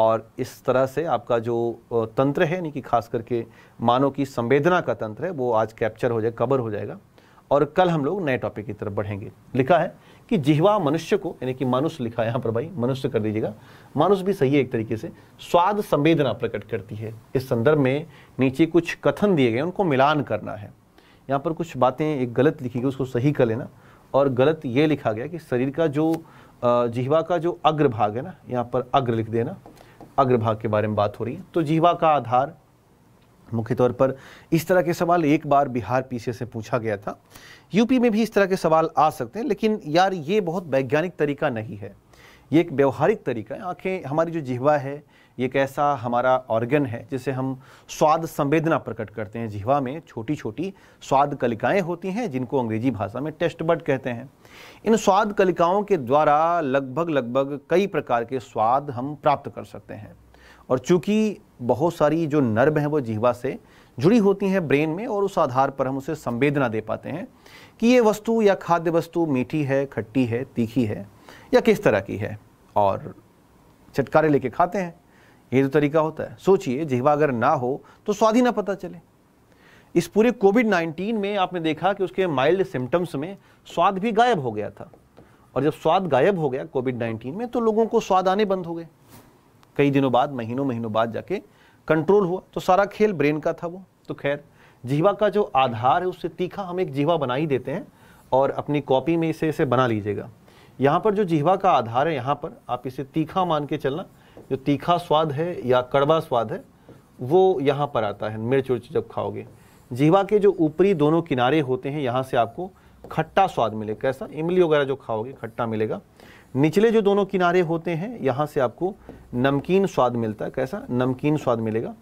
और इस तरह से आपका जो तंत्र है, यानी कि खास करके मानव की संवेदना का तंत्र है, वो आज कैप्चर हो जाए, कवर हो जाएगा, और कल हम लोग नए टॉपिक की तरफ बढ़ेंगे। लिखा है कि जिह्वा मनुष्य को, यानी कि मानुष लिखा है यहाँ पर, भाई मनुष्य कर दीजिएगा, मानुष भी सही है एक तरीके से, स्वाद संवेदना प्रकट करती है। इस संदर्भ में नीचे कुछ कथन दिए गए, उनको मिलान करना है। यहाँ पर कुछ बातें एक गलत लिखी गई, उसको सही कर लेना। और गलत ये लिखा गया कि शरीर का जो जिह्वा का जो अग्रभाग है ना, यहाँ पर अग्र लिख देना, अग्रभाग के बारे में बात हो रही है। तो जिह्वा का आधार, मुख्य तौर पर इस तरह के सवाल एक बार बिहार पीसीएस से पूछा गया था, यूपी में भी इस तरह के सवाल आ सकते हैं। लेकिन यार ये बहुत वैज्ञानिक तरीका नहीं है, ये एक व्यवहारिक तरीका है। आंखें, हमारी जो जिह्वा है, ये कैसा हमारा ऑर्गन है जिसे हम स्वाद संवेदना प्रकट करते हैं। जिह्वा में छोटी छोटी स्वाद कलिकाएँ होती हैं जिनको अंग्रेजी भाषा में टेस्ट बड कहते हैं। इन स्वाद कलिकाओं के द्वारा लगभग कई प्रकार के स्वाद हम प्राप्त कर सकते हैं। और चूँकि बहुत सारी जो नर्व हैं वो जिह्वा से जुड़ी होती हैं ब्रेन में, और उस आधार पर हम उसे संवेदना दे पाते हैं कि ये वस्तु या खाद्य वस्तु मीठी है, खट्टी है, तीखी है या किस तरह की है, और चटकारे लेके खाते हैं। ये जो तरीका होता है, सोचिए जिह्वा अगर ना हो तो स्वाद ही ना पता चले। इस पूरे कोविड-19 में आपने देखा कि उसके माइल्ड सिम्टम्स में स्वाद भी गायब हो गया था, और जब स्वाद गायब हो गया कोविड-19 में तो लोगों को स्वाद आने बंद हो गए। कई दिनों बाद, महीनों बाद जाके कंट्रोल हुआ, तो सारा खेल ब्रेन का था वो। तो खैर, जिह्वा का जो आधार है उससे तीखा हम एक जिह्वा बना ही देते हैं, और अपनी कॉपी में इसे बना लीजिएगा। यहाँ पर जो जिह्वा का आधार है, यहाँ पर आप इसे तीखा मान के चलना, जो तीखा स्वाद है या कड़वा स्वाद है वो यहाँ पर आता है। मिर्च उर्च जब खाओगे, जिह्वा के जो ऊपरी दोनों किनारे होते हैं, यहाँ से आपको खट्टा स्वाद मिलेगा, कैसा इमली वगैरह जो खाओगे खट्टा मिलेगा। निचले जो दोनों किनारे होते हैं, यहाँ से आपको नमकीन स्वाद मिलता है, कैसा नमकीन स्वाद मिलेगा।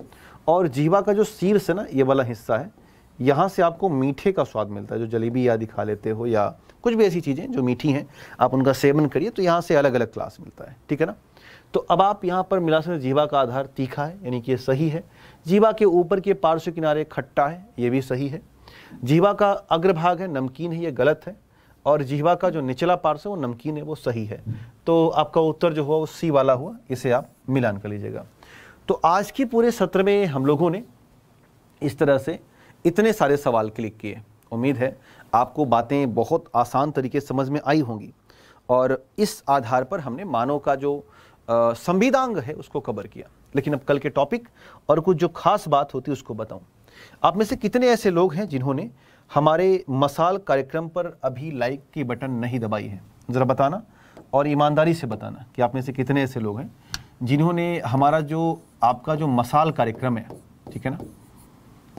और जिह्वा का जो शीर्ष है ना, ये वाला हिस्सा है, यहाँ से आपको मीठे का स्वाद मिलता है। जो जलेबी आदि खा लेते हो या कुछ भी ऐसी चीज़ें जो मीठी हैं आप उनका सेवन करिए, तो यहाँ से अलग अलग क्लास मिलता है, ठीक है ना। तो अब आप यहाँ पर मिला सकते हैं, जीवा का आधार तीखा है, यानी कि ये सही है। जीवा के ऊपर के पार्श्व किनारे खट्टा है, ये भी सही है। जीवा का अग्रभाग है नमकीन है, ये गलत है। और जीवा का जो निचला पार्श्व है वो नमकीन है, वो सही है। तो आपका उत्तर जो हुआ वो सी वाला हुआ, इसे आप मिलान कर लीजिएगा। तो आज के पूरे सत्र में हम लोगों ने इस तरह से इतने सारे सवाल क्लिक किए। उम्मीद है आपको बातें बहुत आसान तरीके से समझ में आई होंगी, और इस आधार पर हमने मानव का जो संविधान है उसको कवर किया। लेकिन अब कल के टॉपिक और कुछ जो खास बात होती है उसको बताऊं। आप में से कितने ऐसे लोग हैं जिन्होंने हमारे मसाल कार्यक्रम पर अभी लाइक की बटन नहीं दबाई है, ज़रा बताना, और ईमानदारी से बताना कि आप में से कितने ऐसे लोग हैं जिन्होंने हमारा जो आपका जो मसाल कार्यक्रम है, ठीक है ना,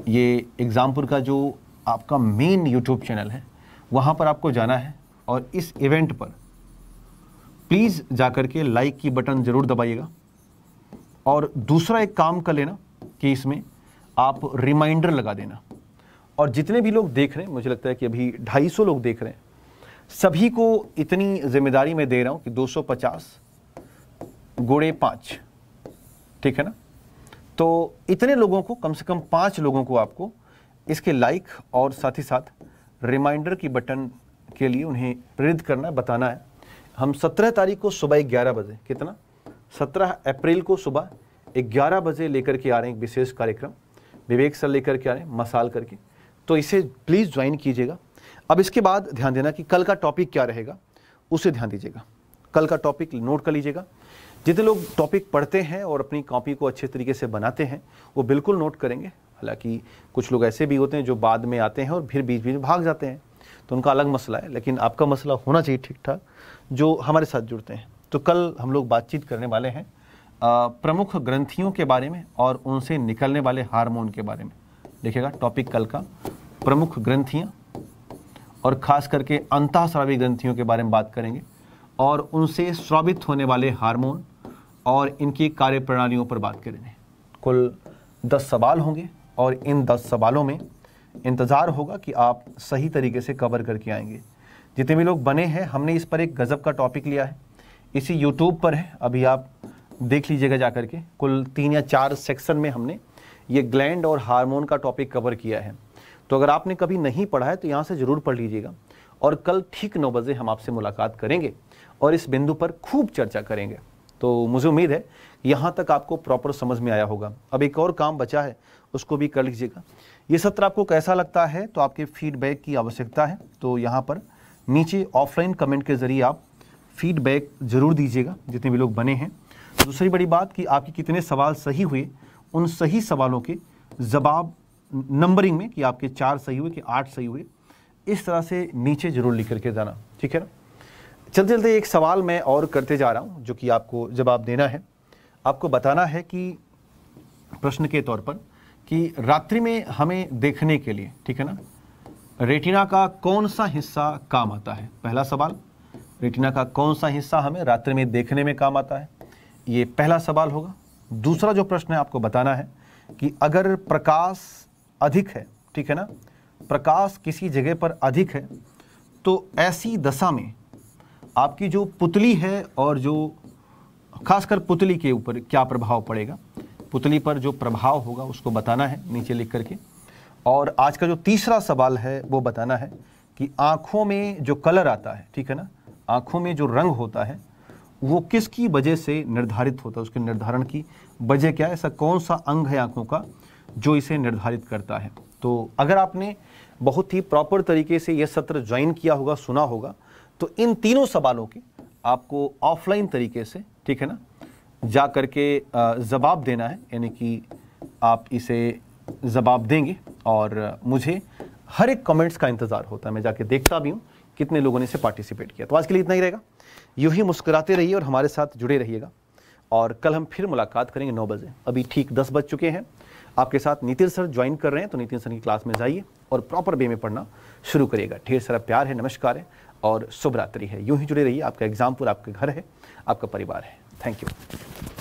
ये एग्जामपुर का जो आपका मेन यूट्यूब चैनल है, वहाँ पर आपको जाना है, और इस इवेंट पर प्लीज़ जाकर के लाइक की बटन ज़रूर दबाइएगा। और दूसरा एक काम कर लेना कि इसमें आप रिमाइंडर लगा देना। और जितने भी लोग देख रहे हैं, मुझे लगता है कि अभी 250 लोग देख रहे हैं, सभी को इतनी जिम्मेदारी मैं दे रहा हूँ कि 250 × 5, ठीक है ना। तो इतने लोगों को, कम से कम 5 लोगों को आपको इसके लाइक और साथ ही साथ रिमाइंडर की बटन के लिए उन्हें प्रेरित करना है, बताना है। हम 17 तारीख को सुबह 11 बजे, कितना 17 अप्रैल को सुबह 11 बजे लेकर के आ रहे हैं एक विशेष कार्यक्रम, विवेक सर लेकर के आ रहे हैं मसाल करके, तो इसे प्लीज़ ज्वाइन कीजिएगा। अब इसके बाद ध्यान देना कि कल का टॉपिक क्या रहेगा, उसे ध्यान दीजिएगा। कल का टॉपिक नोट कर लीजिएगा। जितने लोग टॉपिक पढ़ते हैं और अपनी कॉपी को अच्छे तरीके से बनाते हैं वो बिल्कुल नोट करेंगे। हालांकि कुछ लोग ऐसे भी होते हैं जो बाद में आते हैं और फिर बीच बीच में भाग जाते हैं, तो उनका अलग मसला है, लेकिन आपका मसला होना चाहिए ठीक ठाक जो हमारे साथ जुड़ते हैं। तो कल हम लोग बातचीत करने वाले हैं प्रमुख ग्रंथियों के बारे में और उनसे निकलने वाले हार्मोन के बारे में। देखिएगा टॉपिक कल का प्रमुख ग्रंथियाँ और ख़ास करके अंतःस्रावी ग्रंथियों के बारे में बात करेंगे और उनसे स्रावित होने वाले हार्मोन और इनकी कार्यप्रणालियों पर बात करेंगे। कुल 10 सवाल होंगे और इन 10 सवालों में इंतज़ार होगा कि आप सही तरीके से कवर करके आएंगे। जितने भी लोग बने हैं, हमने इस पर एक गज़ब का टॉपिक लिया है, इसी यूट्यूब पर है, अभी आप देख लीजिएगा जा कर के। कुल 3 या 4 सेक्शन में हमने ये ग्लैंड और हार्मोन का टॉपिक कवर किया है, तो अगर आपने कभी नहीं पढ़ा है तो यहाँ से ज़रूर पढ़ लीजिएगा। और कल ठीक 9 बजे हम आपसे मुलाकात करेंगे और इस बिंदु पर खूब चर्चा करेंगे। तो मुझे उम्मीद है यहाँ तक आपको प्रॉपर समझ में आया होगा। अब एक और काम बचा है, उसको भी कर लीजिएगा। ये सत्र आपको कैसा लगता है, तो आपके फीडबैक की आवश्यकता है, तो यहाँ पर नीचे ऑफलाइन कमेंट के ज़रिए आप फीडबैक ज़रूर दीजिएगा जितने भी लोग बने हैं। दूसरी बड़ी बात कि आपके कितने सवाल सही हुए, उन सही सवालों के जवाब नंबरिंग में कि आपके 4 सही हुए कि 8 सही हुए, इस तरह से नीचे ज़रूर लिख करके जाना, ठीक है ना। चलते चलते एक सवाल मैं और करते जा रहा हूँ जो कि आपको जवाब देना है। आपको बताना है कि प्रश्न के तौर पर कि रात्रि में हमें देखने के लिए, ठीक है ना, रेटिना का कौन सा हिस्सा काम आता है। पहला सवाल, रेटिना का कौन सा हिस्सा हमें रात्रि में देखने में काम आता है, ये पहला सवाल होगा। दूसरा जो प्रश्न है आपको बताना है कि अगर प्रकाश अधिक है, ठीक है ना, प्रकाश किसी जगह पर अधिक है तो ऐसी दशा में आपकी जो पुतली है और जो खासकर पुतली के ऊपर क्या प्रभाव पड़ेगा, पुतली पर जो प्रभाव होगा उसको बताना है नीचे लिख करके। और आज का जो तीसरा सवाल है वो बताना है कि आँखों में जो कलर आता है, ठीक है ना, आँखों में जो रंग होता है वो किसकी वजह से निर्धारित होता है, उसके निर्धारण की वजह क्या है, ऐसा कौन सा अंग है आँखों का जो इसे निर्धारित करता है। तो अगर आपने बहुत ही प्रॉपर तरीके से यह सत्र ज्वाइन किया होगा, सुना होगा, तो इन तीनों सवालों के आपको ऑफलाइन तरीके से, ठीक है ना, जा करके जवाब देना है, यानी कि आप इसे जवाब देंगे। और मुझे हर एक कमेंट्स का इंतज़ार होता है, मैं जाके देखता भी हूँ कितने लोगों ने इसे पार्टिसिपेट किया। तो आज के लिए इतना ही रहेगा, यूँ ही मुस्कुराते रहिए और हमारे साथ जुड़े रहिएगा। और कल हम फिर मुलाकात करेंगे 9 बजे, अभी ठीक 10 बज चुके हैं। आपके साथ नितिन सर ज्वाइन कर रहे हैं, तो नितिन सर की क्लास में जाइए और प्रॉपर वे में पढ़ना शुरू करिएगा। ढेर सारा प्यार है, नमस्कार है और शुभ रात्रि है। यूँ ही जुड़े रहिए, आपका एग्जामपुर आपके घर है, आपका परिवार है। Thank you.